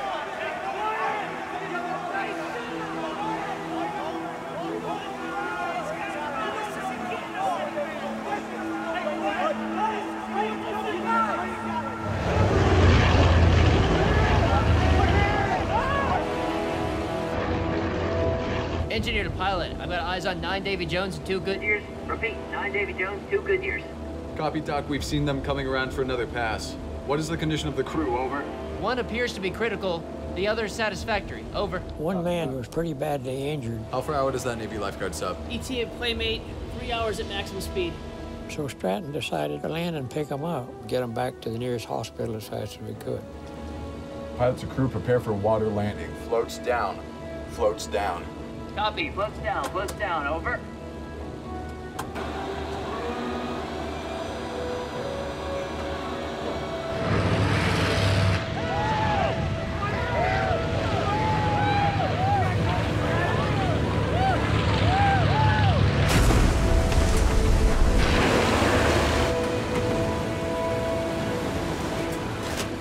Engineer to pilot, I've got eyes on 9 Davy Jones and 2 Goodyears. Repeat, 9 Davy Jones, 2 Goodyears. Copy, Doc. We've seen them coming around for another pass. What is the condition of the crew, over? One appears to be critical, the other satisfactory, over. One man was pretty badly injured. How far out is that Navy lifeguard sub? ET and Playmate, 3 hours at maximum speed. So Stratton decided to land and pick them up, get them back to the nearest hospital as fast as we could. Pilots and crew prepare for water landing. Floats down, floats down. Copy, floats down, over.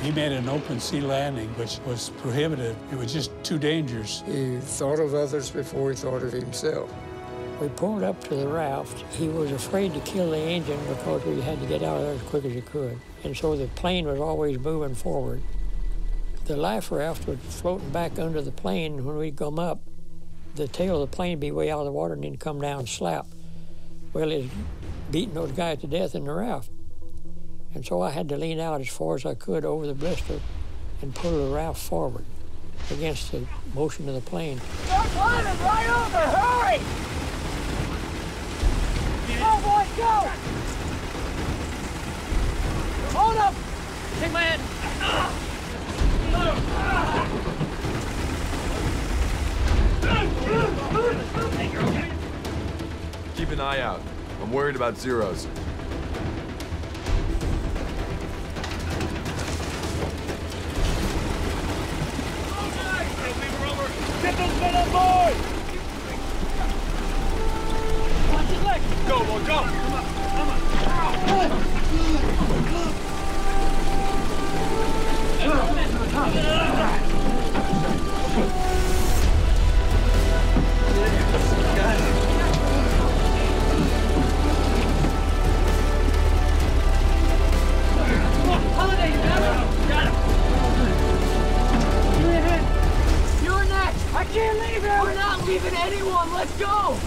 He made an open sea landing, which was prohibited. It was just too dangerous. He thought of others before he thought of himself. We pulled up to the raft. He was afraid to kill the engine because we had to get out of there as quick as he could. And so the plane was always moving forward. The life raft was floating back under the plane when we'd come up. The tail of the plane would be way out of the water and then come down and slap. Well, it beating those guys to death in the raft. And so I had to lean out as far as I could over the blister and pull the raft forward against the motion of the plane. They're climbing right over! Hurry! Go! Hold up! Take my hand! Keep an eye out. I'm worried about zeros. Get those men on board! Watch his leg! Go, boy, go! Come on, come on! Come on, Holiday, you got him! Give me a hand! I can't leave him! We're not leaving anyone! Let's go!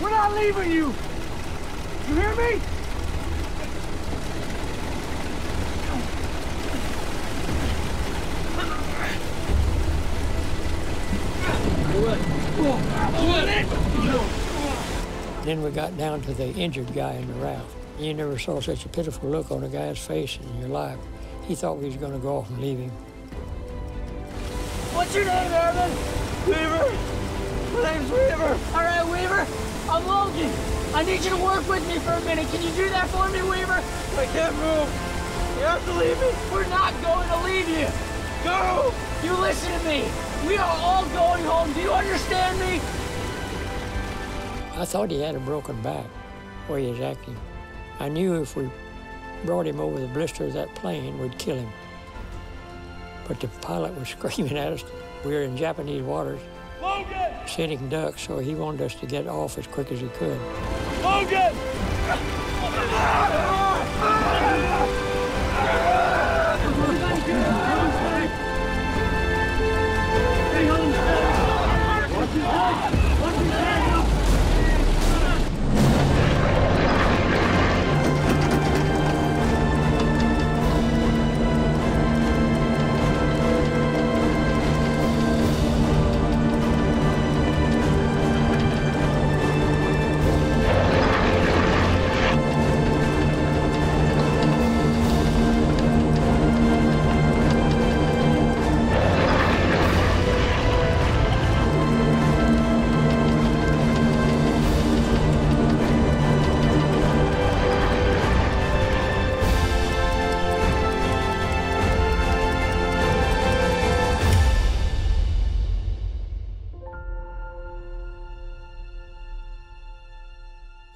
We're not leaving you! You hear me? Then we got down to the injured guy in the raft. You never saw such a pitiful look on a guy's face in your life. He thought we was going to go off and leave him. What's your name, Irvin? Weaver. My name's Weaver. All right, Weaver, I'm Logan. I need you to work with me for a minute. Can you do that for me, Weaver? I can't move. You have to leave me. We're not going to leave you. Go! You listen to me. We are all going home. Do you understand me? I thought he had a broken back, where he was acting. I knew if we brought him over the blister of that plane, we'd kill him. But the pilot was screaming at us. We were in Japanese waters, Logan! Sitting ducks, so he wanted us to get off as quick as he could. Logan!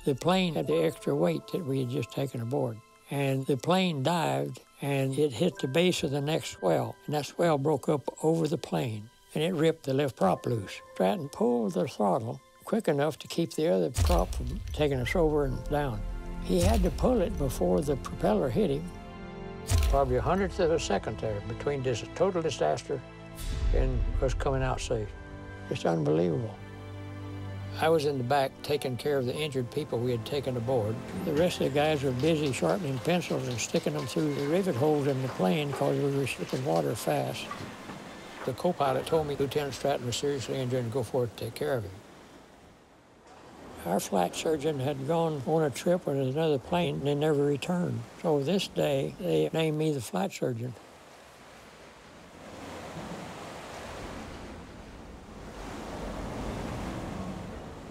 The plane had the extra weight that we had just taken aboard. And the plane dived, and it hit the base of the next swell. And that swell broke up over the plane, and it ripped the left prop loose. Stratton pulled the throttle quick enough to keep the other prop from taking us over and down. He had to pull it before the propeller hit him. Probably a hundredth of a second there between this total disaster and us coming out safe. It's unbelievable. I was in the back taking care of the injured people we had taken aboard. The rest of the guys were busy sharpening pencils and sticking them through the rivet holes in the plane because we were shipping water fast. The co-pilot told me Lieutenant Stratton was seriously injured and go forward to take care of him. Our flight surgeon had gone on a trip with another plane and they never returned. So this day, they named me the flight surgeon.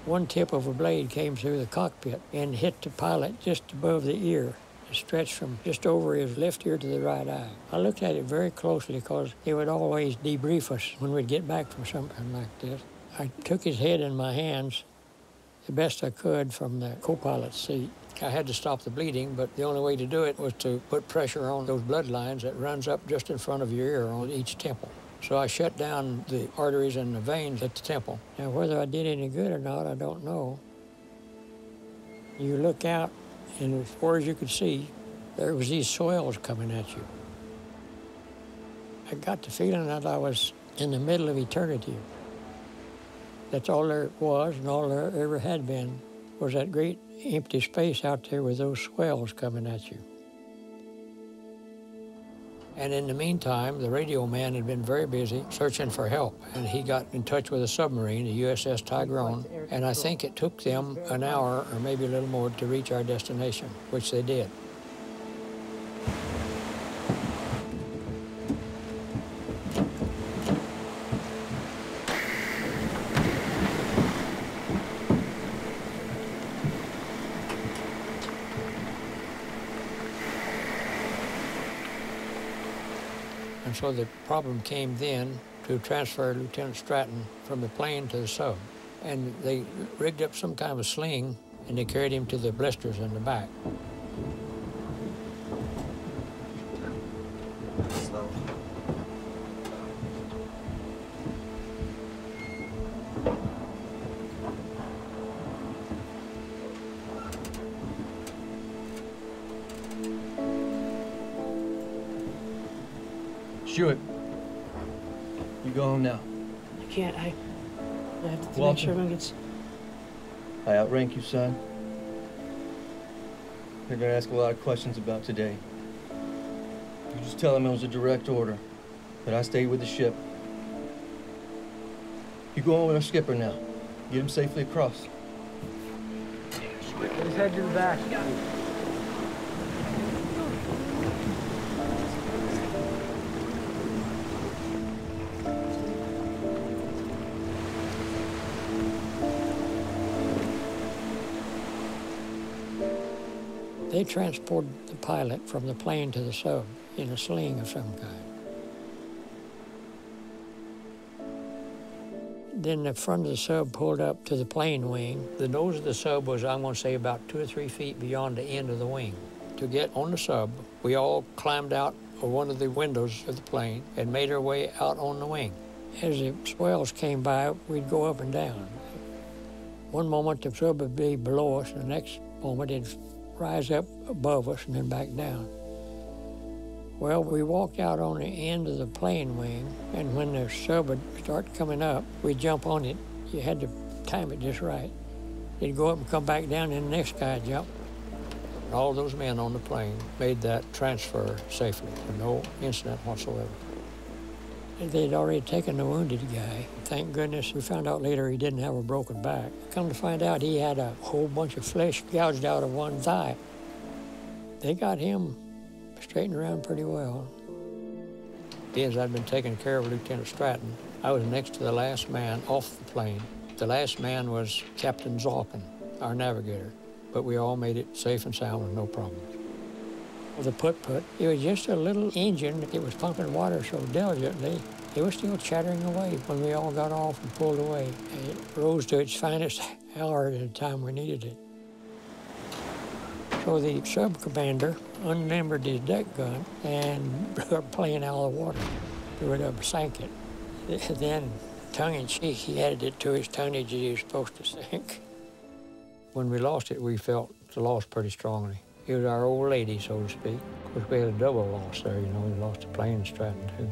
One tip of a blade came through the cockpit and hit the pilot just above the ear. It stretched from just over his left ear to the right eye. I looked at it very closely because they would always debrief us when we'd get back from something like this. I took his head in my hands the best I could from the co-pilot's seat. I had to stop the bleeding, but the only way to do it was to put pressure on those blood lines that runs up just in front of your ear on each temple. So I shut down the arteries and the veins at the temple. Now, whether I did any good or not, I don't know. You look out, and as far as you could see, there was these swells coming at you. I got the feeling that I was in the middle of eternity. That's all there was and all there ever had been was that great empty space out there with those swells coming at you. And in the meantime, the radio man had been very busy searching for help, and he got in touch with a submarine, the USS Tigrone, and I think it took them an hour or maybe a little more to reach our destination, which they did. So the problem came then to transfer Lieutenant Stratton from the plane to the sub. And they rigged up some kind of a sling, and they carried him to the blisters in the back. Slow. Stuart, you go home now. I can't. I have to make sure everyone gets... I outrank you, son. They're going to ask a lot of questions about today. You just tell them it was a direct order, that I stayed with the ship. You go home with our skipper now. Get him safely across. Let's head to the back. They transported the pilot from the plane to the sub in a sling of some kind. Then the front of the sub pulled up to the plane wing. The nose of the sub was, I'm going to say, about 2 or 3 feet beyond the end of the wing. To get on the sub, we all climbed out of one of the windows of the plane and made our way out on the wing. As the swells came by, we'd go up and down. One moment the sub would be below us, and the next moment it'd rise up above us and then back down. Well, we walked out on the end of the plane wing, and when the sub would start coming up, we'd jump on it. You had to time it just right. It'd go up and come back down, and the next guy jumped. All those men on the plane made that transfer safely, with no incident whatsoever. They'd already taken the wounded guy. Thank goodness we found out later he didn't have a broken back. Come to find out, he had a whole bunch of flesh gouged out of one thigh. They got him straightened around pretty well. Being as I'd been taking care of Lieutenant Stratton, I was next to the last man off the plane. The last man was Captain Zalpin, our navigator, but we all made it safe and sound with no problems. The put-put, it was just a little engine. It was pumping water so diligently, it was still chattering away when we all got off and pulled away. And it rose to its finest hour at the time we needed it. So the sub-commander unlimbered his deck gun and blew our plane out of the water. He would have sank it. Then, tongue-in-cheek, he added it to his tonnage that he was supposed to sink. When we lost it, we felt the loss pretty strongly. It was our old lady, so to speak. Of course, we had a double loss there, you know. We lost the plane, Stratton, too.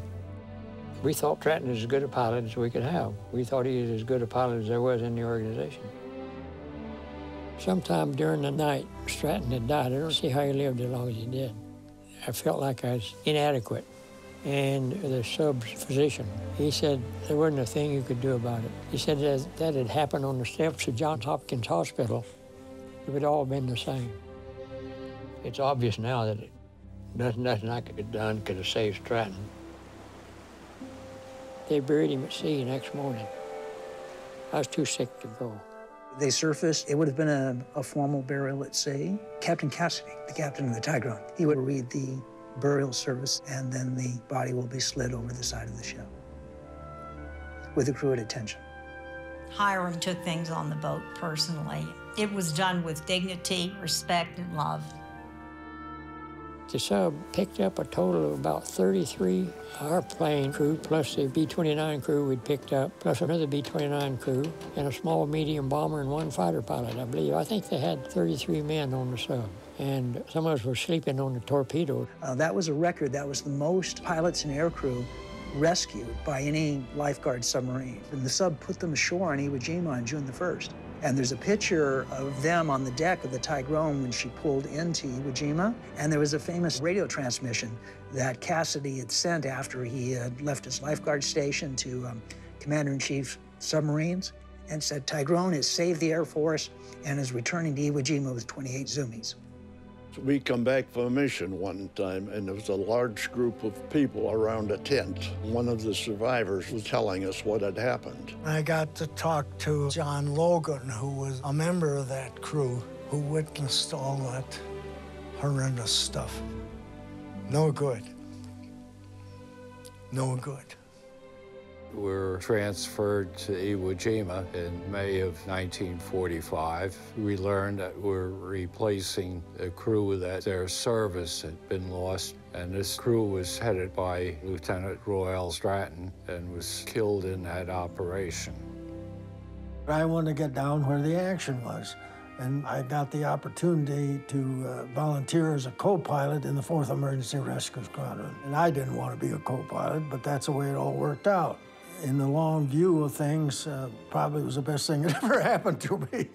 We thought Stratton was as good a pilot as we could have. We thought he was as good a pilot as there was in the organization. Sometime during the night, Stratton had died. I don't see how he lived as long as he did. I felt like I was inadequate. And the sub's physician, he said there wasn't a thing you could do about it. He said that had happened on the steps of Johns Hopkins Hospital. It would all have been the same. It's obvious now that nothing I could have done could have saved Stratton. They buried him at sea the next morning. I was too sick to go. They surfaced. It would have been a formal burial at sea. Captain Cassidy, the captain of the Tigrone, he would read the burial service, and then the body will be slid over the side of the ship with the crew at attention. Hiram took things on the boat personally. It was done with dignity, respect, and love. The sub picked up a total of about 33, our plane crew, plus the B-29 crew we'd picked up, plus another B-29 crew, and a small medium bomber and one fighter pilot, I believe. I think they had 33 men on the sub, and some of us were sleeping on the torpedo. That was a record. That was the most pilots and air crew rescued by any lifeguard submarine. And the sub put them ashore in Iwo Jima on June 1st. And there's a picture of them on the deck of the Tigrone when she pulled into Iwo Jima. And there was a famous radio transmission that Cassidy had sent after he had left his lifeguard station to Commander-in-Chief's submarines and said, "Tigrone has saved the Air Force and is returning to Iwo Jima with 28 Zumis. We come back from a mission one time, and there was a large group of people around a tent. One of the survivors was telling us what had happened. I got to talk to John Logan, who was a member of that crew, who witnessed all that horrendous stuff. No good. No good. We were transferred to Iwo Jima in May of 1945. We learned that we're replacing a crew that their service had been lost, and this crew was headed by Lieutenant Royal Stratton and was killed in that operation. I wanted to get down where the action was, and I got the opportunity to volunteer as a co-pilot in the 4th Emergency Rescue Squadron. And I didn't want to be a co-pilot, but that's the way it all worked out. In the long view of things, probably was the best thing that ever happened to me.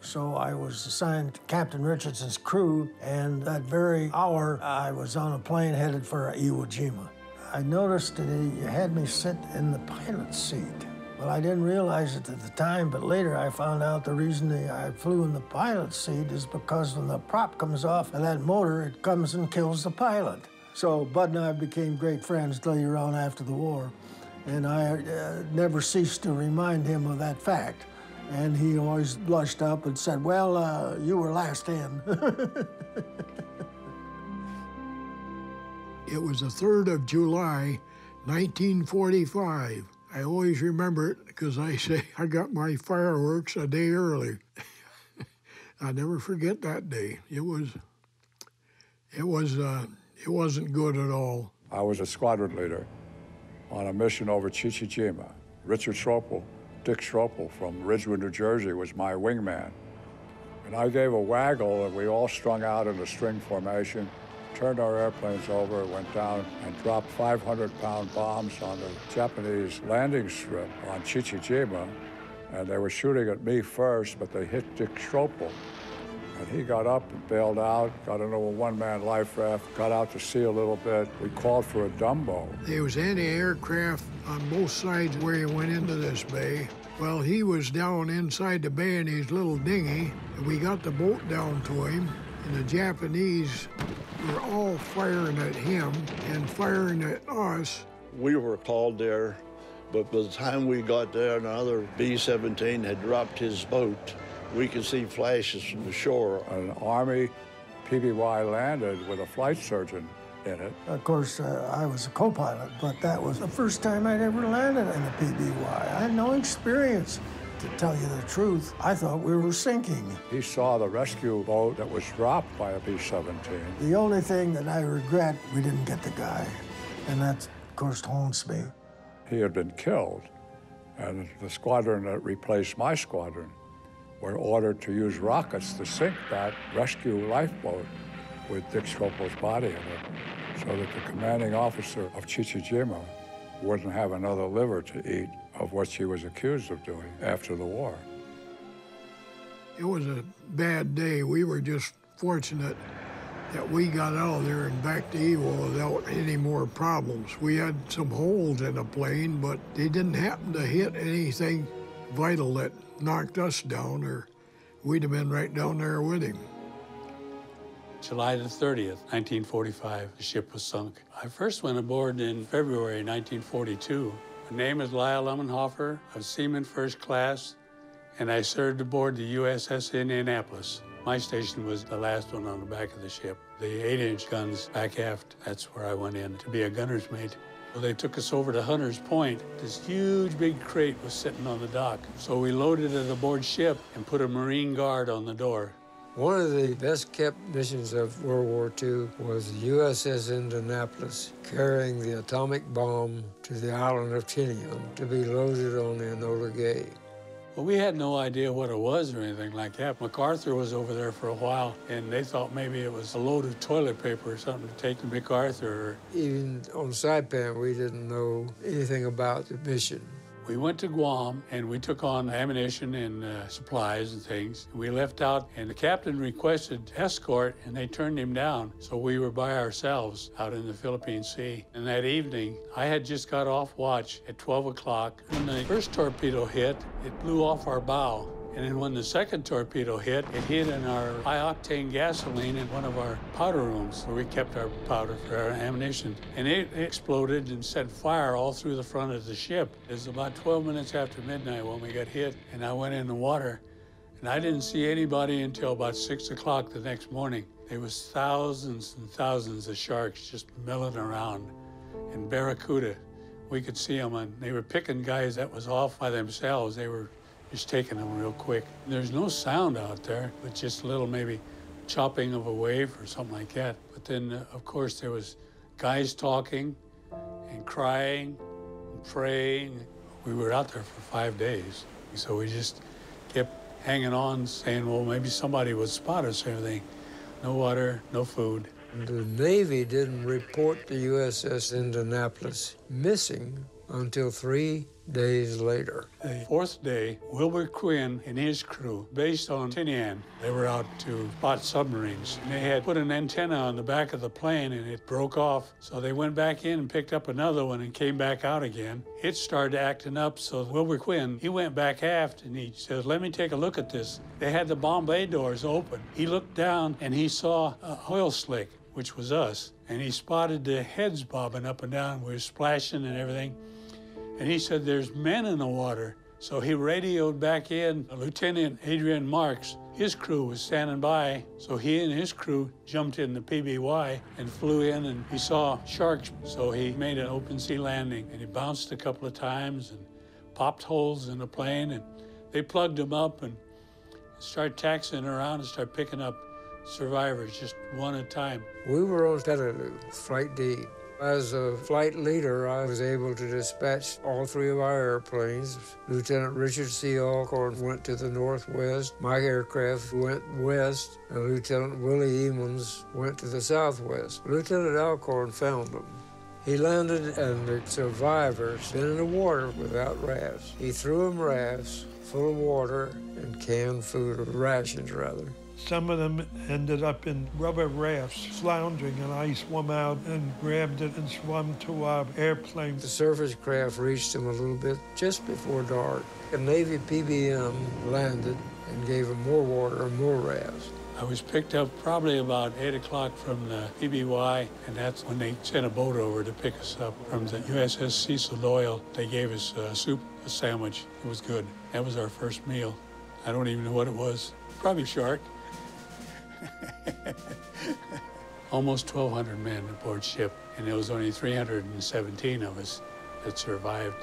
So I was assigned to Captain Richardson's crew, and that very hour, I was on a plane headed for Iwo Jima. I noticed that he had me sit in the pilot's seat. Well, I didn't realize it at the time, but later I found out the reason I flew in the pilot's seat is because when the prop comes off of that motor, it comes and kills the pilot. So Bud and I became great friends later on after the war. And I never ceased to remind him of that fact. And he always blushed up and said, "Well, you were last in." It was the 3rd of July, 1945. I always remember it because I say I got my fireworks a day early. I never forget that day. It wasn't good at all. I was a squadron leader on a mission over Chichijima. Richard Schroepel, Dick Schroepel from Richmond, New Jersey, was my wingman. And I gave a waggle, and we all strung out in a string formation, turned our airplanes over, went down and dropped 500-pound bombs on the Japanese landing strip on Chichijima. And they were shooting at me first, but they hit Dick Schroepel. And he got up and bailed out, got into a one-man life raft, got out to sea a little bit. We called for a Dumbo. There was anti-aircraft on both sides where you went into this bay. Well, he was down inside the bay in his little dinghy, and we got the boat down to him, and the Japanese were all firing at him and firing at us. We were called there, but by the time we got there, another B-17 had dropped his boat. We could see flashes from the shore. An Army PBY landed with a flight surgeon in it. Of course, I was a co-pilot, but that was the first time I'd ever landed in a PBY. I had no experience. To tell you the truth, I thought we were sinking. He saw the rescue boat that was dropped by a B-17. The only thing that I regret, we didn't get the guy. And that, of course, haunts me. He had been killed, and the squadron that replaced my squadron were ordered to use rockets to sink that rescue lifeboat with Dick Schroepel's body in it, so that the commanding officer of Chichijima wouldn't have another liver to eat of what she was accused of doing after the war. It was a bad day. We were just fortunate that we got out of there and back to Iwo without any more problems. We had some holes in the plane, but they didn't happen to hit anything vital that knocked us down, or we'd have been right down there with him. July the 30th, 1945, the ship was sunk. I first went aboard in February 1942. My name is Lyle Lemenhofer, a seaman first class, and I served aboard the USS Indianapolis. My station was the last one on the back of the ship. The 8-inch guns back aft, that's where I went in to be a gunner's mate. Well, they took us over to Hunter's Point. This huge big crate was sitting on the dock, so we loaded it aboard ship and put a Marine guard on the door. One of the best-kept missions of World War II was the USS Indianapolis carrying the atomic bomb to the island of Tinian to be loaded on the Enola Gay. Well, we had no idea what it was or anything like that. MacArthur was over there for a while, and they thought maybe it was a load of toilet paper or something to take to MacArthur. Even on Saipan, we didn't know anything about the mission. We went to Guam and we took on ammunition and supplies and things. We left out and the captain requested escort and they turned him down. So we were by ourselves out in the Philippine Sea. And that evening, I had just got off watch at 12 o'clock. When the first torpedo hit, it blew off our bow. And then when the second torpedo hit, it hit in our high-octane gasoline in one of our powder rooms where we kept our powder for our ammunition. And it exploded and set fire all through the front of the ship. It was about 12 minutes after midnight when we got hit, and I went in the water. And I didn't see anybody until about 6 o'clock the next morning. There was thousands and thousands of sharks just milling around, and barracuda. We could see them, and they were picking guys that was off by themselves. They were just taking them real quick. There's no sound out there, but just a little maybe chopping of a wave or something like that. But then, of course, there was guys talking and crying and praying. We were out there for 5 days. So we just kept hanging on, saying, well, maybe somebody would spot us and everything. No water, no food. The Navy didn't report the USS Indianapolis missing until 3 days later. The fourth day, Wilbur Quinn and his crew, based on Tinian, they were out to spot submarines. And they had put an antenna on the back of the plane and it broke off. So they went back in and picked up another one and came back out again. It started acting up, so Wilbur Quinn, he went back aft and he said, let me take a look at this. They had the Bombay doors open. He looked down and he saw an oil slick, which was us. And he spotted the heads bobbing up and down. We were splashing and everything. And he said, there's men in the water. So he radioed back in. Lieutenant Adrian Marks, his crew was standing by. So he and his crew jumped in the PBY and flew in and he saw sharks. So he made an open sea landing and he bounced a couple of times and popped holes in the plane and they plugged him up and started taxiing around and started picking up survivors just one at a time. We were on Honolulu, Flight D. As a flight leader, I was able to dispatch all three of our airplanes. Lieutenant Richard C. Alcorn went to the northwest. My aircraft went west, and Lieutenant Willie Emmons went to the southwest. Lieutenant Alcorn found them. He landed, and the survivors been in the water without rafts. He threw them rafts full of water and canned food, or rations, rather. Some of them ended up in rubber rafts, floundering, and I swam out and grabbed it and swam to our airplane. The surface craft reached them a little bit just before dark. A Navy PBM landed and gave them more water and more rafts. I was picked up probably about 8 o'clock from the PBY, and that's when they sent a boat over to pick us up. From the USS Cecil Doyle, they gave us a soup, a sandwich. It was good. That was our first meal. I don't even know what it was. Probably shark. Almost 1,200 men aboard ship, and there was only 317 of us that survived.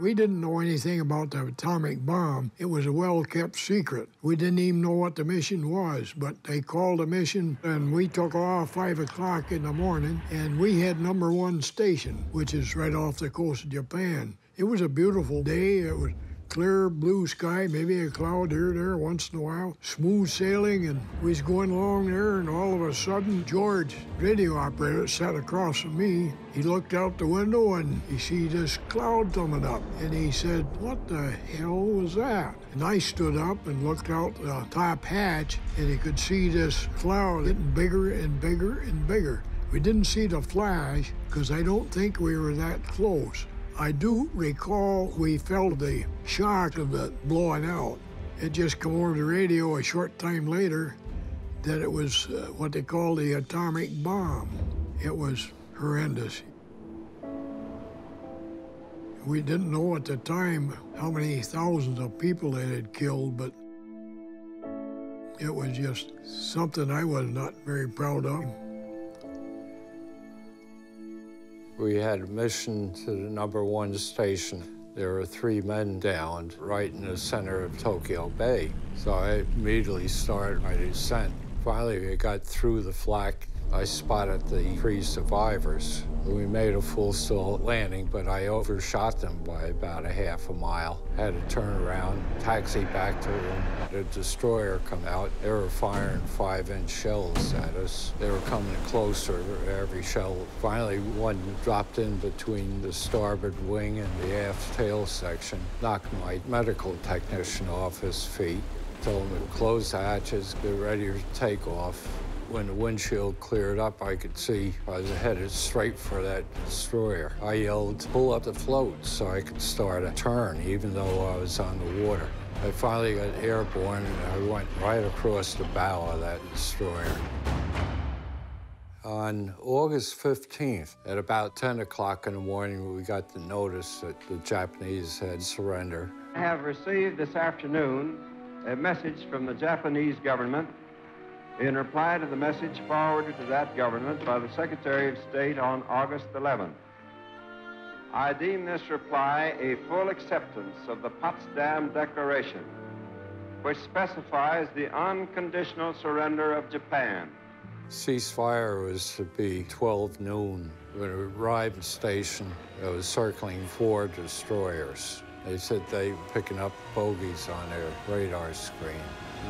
We didn't know anything about the atomic bomb. It was a well-kept secret. We didn't even know what the mission was, but they called the mission, and we took off 5 o'clock in the morning, and we had number 1 station, which is right off the coast of Japan. It was a beautiful day. It was clear blue sky, maybe a cloud here and there once in a while. Smooth sailing, and we was going along there, and all of a sudden, George, radio operator, sat across from me. He looked out the window, and he see this cloud coming up, and he said, what the hell was that? And I stood up and looked out the top hatch, and he could see this cloud getting bigger and bigger and bigger. We didn't see the flash, because I don't think we were that close. I do recall we felt the shock of it blowing out. It just came over the radio a short time later that it was what they call the atomic bomb. It was horrendous. We didn't know at the time how many thousands of people they had killed, but it was just something I was not very proud of. We had a mission to the number 1 station. There were 3 men downed right in the center of Tokyo Bay. So I immediately started my descent. Finally, we got through the flak I spotted the three survivors. We made a full-still landing, but I overshot them by about a half a mile. Had to turn around, taxi back to them. The destroyer come out. They were firing 5-inch shells at us. They were coming closer every shell. Finally, one dropped in between the starboard wing and the aft tail section. Knocked my medical technician off his feet. Told him to close the hatches, get ready to take off. When the windshield cleared up, I could see I was headed straight for that destroyer. I yelled, pull up the float so I could start a turn, even though I was on the water. I finally got airborne, and I went right across the bow of that destroyer. On August 15th, at about 10 o'clock in the morning, we got the notice that the Japanese had surrendered. I have received this afternoon a message from the Japanese government in reply to the message forwarded to that government by the Secretary of State on August 11th. I deem this reply a full acceptance of the Potsdam Declaration, which specifies the unconditional surrender of Japan. Ceasefire was to be 12 noon. When it arrived at the station, it was circling 4 destroyers. They said they were picking up bogeys on their radar screen.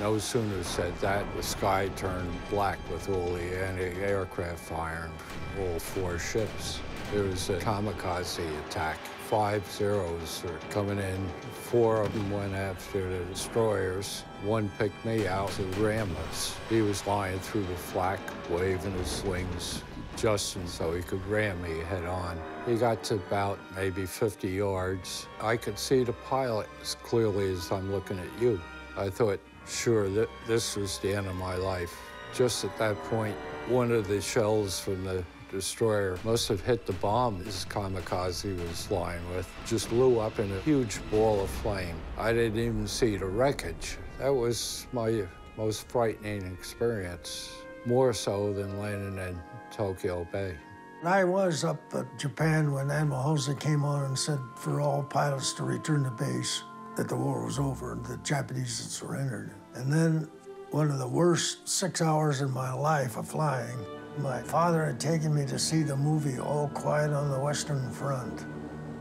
No sooner said that, the sky turned black with all the anti-aircraft firing from all 4 ships. There was a kamikaze attack. 5 Zeros were coming in. 4 of them went after the destroyers. One picked me out to ram us. He was flying through the flak, waving his wings, adjusting so he could ram me head on. He got to about maybe 50 yards. I could see the pilot as clearly as I'm looking at you. I thought, sure, this was the end of my life. Just at that point, one of the shells from the destroyer must have hit the bomb this kamikaze was flying with. Just blew up in a huge ball of flame. I didn't even see the wreckage. That was my most frightening experience, more so than landing in Tokyo Bay. I was up at Japan when Yamamoto came on and said for all pilots to return to base, that the war was over and the Japanese had surrendered. And then one of the worst 6 hours in my life of flying, my father had taken me to see the movie All Quiet on the Western Front,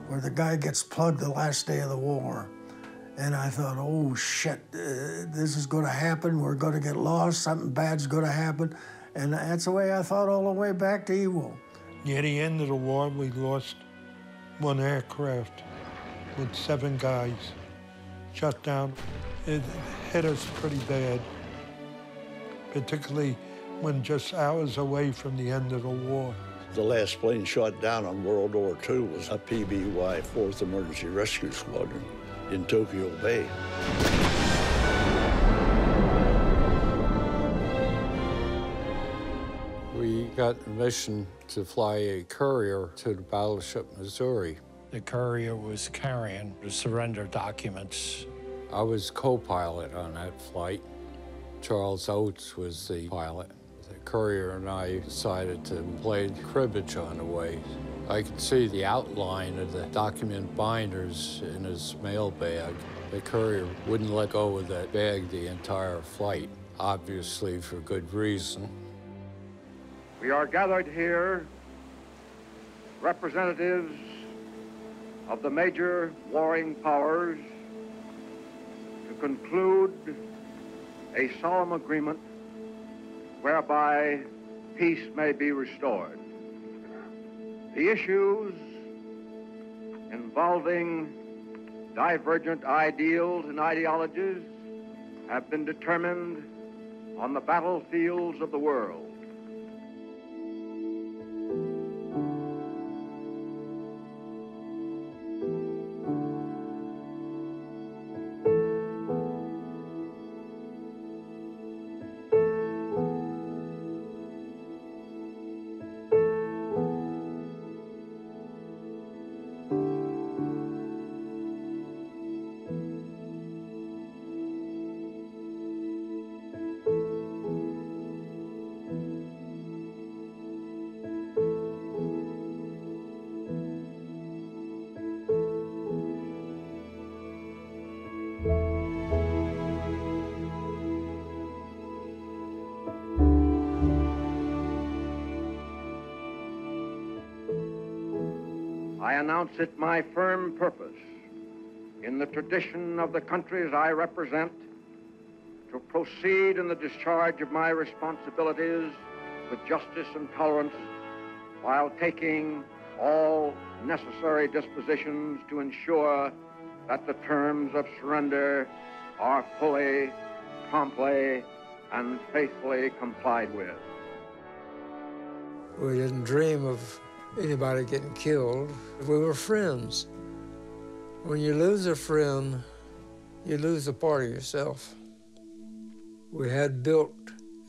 where the guy gets plugged the last day of the war. And I thought, oh shit, this is gonna happen, we're gonna get lost, something bad's gonna happen. And that's the way I thought all the way back to Iwo. Near the end of the war, we lost 1 aircraft with 7 guys. Shut down. It hit us pretty bad, particularly when just hours away from the end of the war. The last plane shot down on World War II was a PBY, 4th Emergency Rescue Squadron in Tokyo Bay. We got a mission to fly a courier to the battleship Missouri. The courier was carrying the surrender documents. I was co-pilot on that flight. Charles Oates was the pilot. The courier and I decided to play cribbage on the way. I could see the outline of the document binders in his mail bag. The courier wouldn't let go of that bag the entire flight, obviously for good reason. We are gathered here, representatives of the major warring powers, to conclude a solemn agreement whereby peace may be restored. The issues involving divergent ideals and ideologies have been determined on the battlefields of the world. I announce it my firm purpose, in the tradition of the countries I represent, to proceed in the discharge of my responsibilities with justice and tolerance, while taking all necessary dispositions to ensure that the terms of surrender are fully, promptly, and faithfully complied with. We didn't dream of anybody getting killed. We were friends. When you lose a friend, you lose a part of yourself. We had built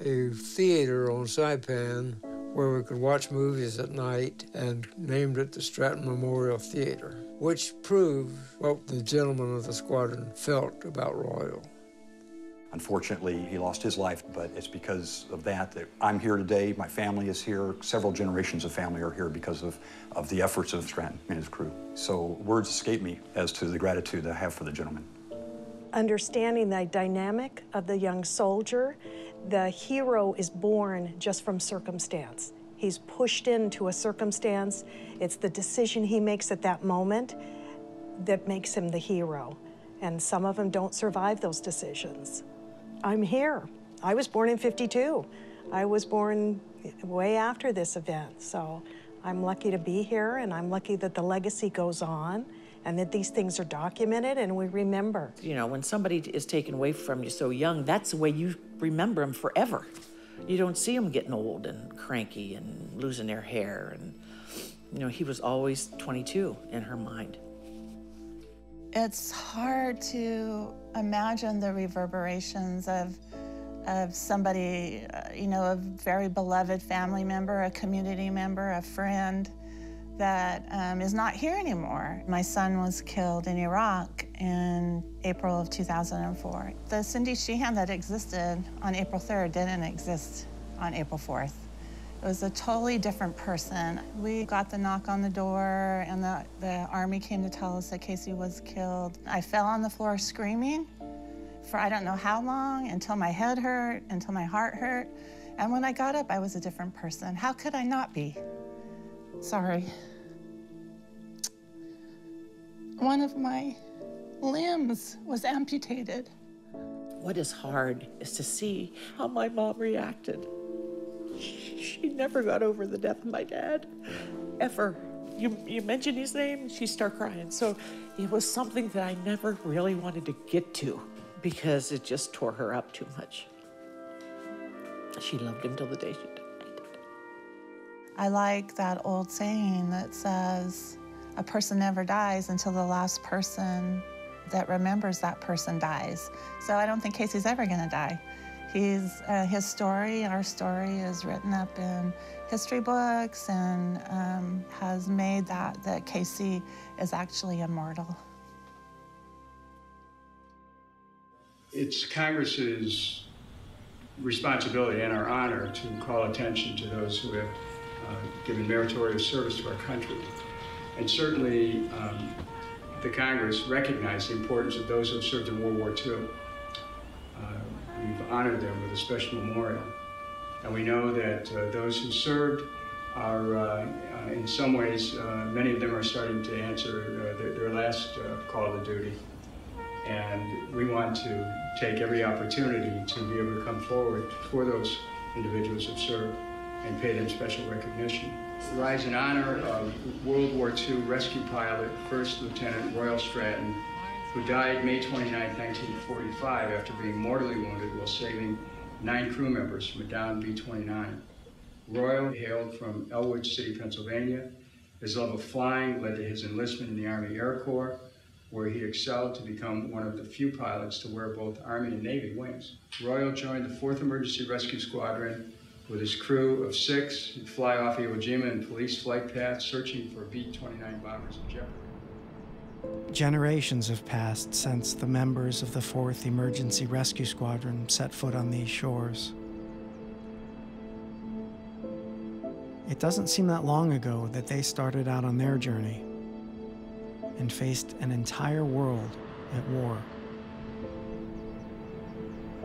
a theater on Saipan where we could watch movies at night and named it the Stratton Memorial Theater, which proved what the gentlemen of the squadron felt about Royal. Unfortunately, he lost his life, but it's because of that that I'm here today. My family is here. Several generations of family are here because of the efforts of Stratton and his crew. So words escape me as to the gratitude I have for the gentleman. Understanding the dynamic of the young soldier, the hero is born just from circumstance. He's pushed into a circumstance. It's the decision he makes at that moment that makes him the hero. And some of them don't survive those decisions. I'm here. I was born in '52. I was born way after this event. So I'm lucky to be here, and I'm lucky that the legacy goes on and that these things are documented and we remember. You know, when somebody is taken away from you so young, that's the way you remember them forever. You don't see them getting old and cranky and losing their hair. And, you know, he was always 22 in her mind. It's hard to imagine the reverberations of somebody, you know, a very beloved family member, a community member, a friend that is not here anymore. My son was killed in Iraq in April of 2004. The Cindy Sheehan that existed on April 3rd didn't exist on April 4th. It was a totally different person. We got the knock on the door, and the Army came to tell us that Casey was killed. I fell on the floor screaming for I don't know how long, until my head hurt, until my heart hurt. And when I got up, I was a different person. How could I not be? Sorry. One of my limbs was amputated. What is hard is to see how my mom reacted. She never got over the death of my dad, ever. You mention his name, she started crying. So it was something that I never really wanted to get to because it just tore her up too much. She loved him till the day she died. I like that old saying that says, a person never dies until the last person that remembers that person dies. So I don't think Casey's ever gonna die. His story, our story, is written up in history books and has made that Casey is actually immortal. It's Congress's responsibility and our honor to call attention to those who have given meritorious service to our country. And certainly the Congress recognized the importance of those who have served in World War II. We've honored them with a special memorial. And we know that those who served are, in some ways, many of them are starting to answer their last call to duty. And we want to take every opportunity to be able to come forward for those individuals who've served and pay them special recognition. We rise in honor of World War II rescue pilot, First Lieutenant Royal Stratton, who died May 29, 1945, after being mortally wounded while saving 9 crew members from a downed B-29. Royal hailed from Elwood City, Pennsylvania. His love of flying led to his enlistment in the Army Air Corps, where he excelled to become one of the few pilots to wear both Army and Navy wings. Royal joined the 4th Emergency Rescue Squadron with his crew of 6 and fly off Iwo Jima and police flight paths, searching for B-29 bombers in jeopardy. Generations have passed since the members of the 4th Emergency Rescue Squadron set foot on these shores. It doesn't seem that long ago that they started out on their journey and faced an entire world at war.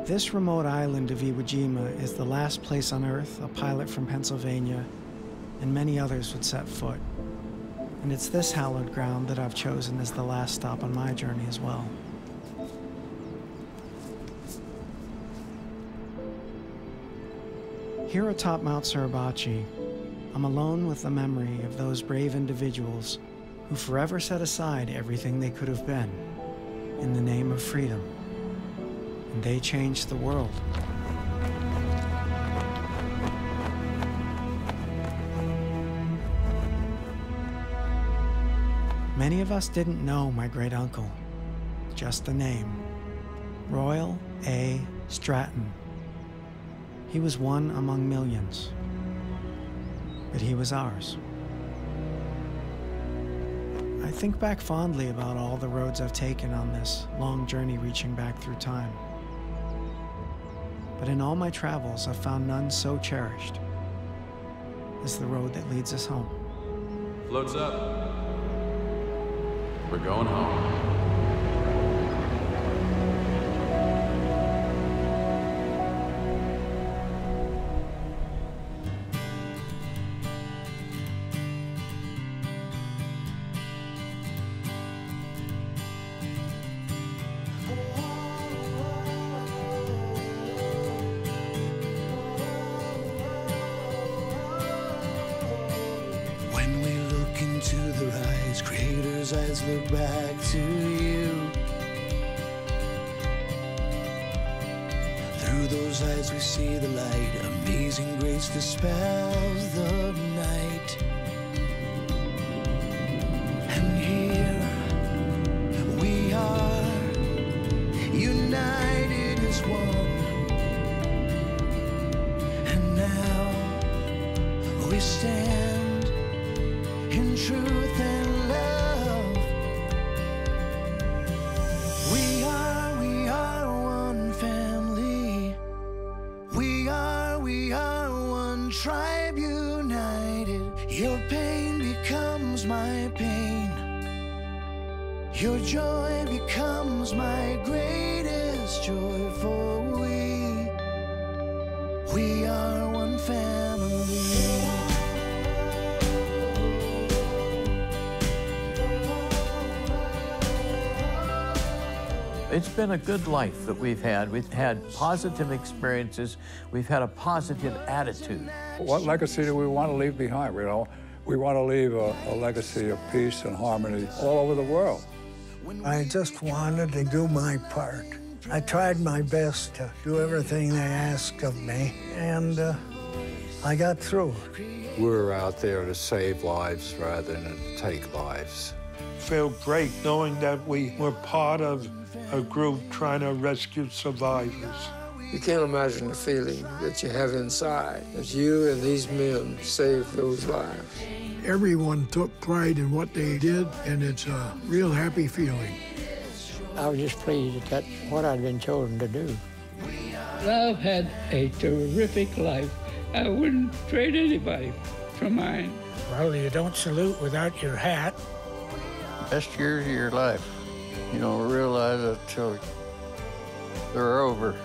This remote island of Iwo Jima is the last place on Earth a pilot from Pennsylvania and many others would set foot. And it's this hallowed ground that I've chosen as the last stop on my journey as well. Here atop Mount Suribachi, I'm alone with the memory of those brave individuals who forever set aside everything they could have been in the name of freedom. And they changed the world. Many of us didn't know my great uncle, just the name, Royal A. Stratton. He was one among millions, but he was ours. I think back fondly about all the roads I've taken on this long journey reaching back through time. But in all my travels, I've found none so cherished as the road that leads us home. Floats up. We're going home. It's been a good life that we've had. We've had positive experiences. We've had a positive attitude. What legacy do we want to leave behind, you know? We want to leave a legacy of peace and harmony all over the world. I just wanted to do my part. I tried my best to do everything they asked of me, and I got through. We're out there to save lives rather than to take lives. I feel great knowing that we were part of a group trying to rescue survivors. You can't imagine the feeling that you have inside as you and these men saved those lives. Everyone took pride in what they did, and it's a real happy feeling. I was just pleased that that's what I'd been chosen to do. I've had a terrific life. I wouldn't trade anybody for mine. Well, you don't salute without your hat. Best years of your life. You don't realize it till they're over.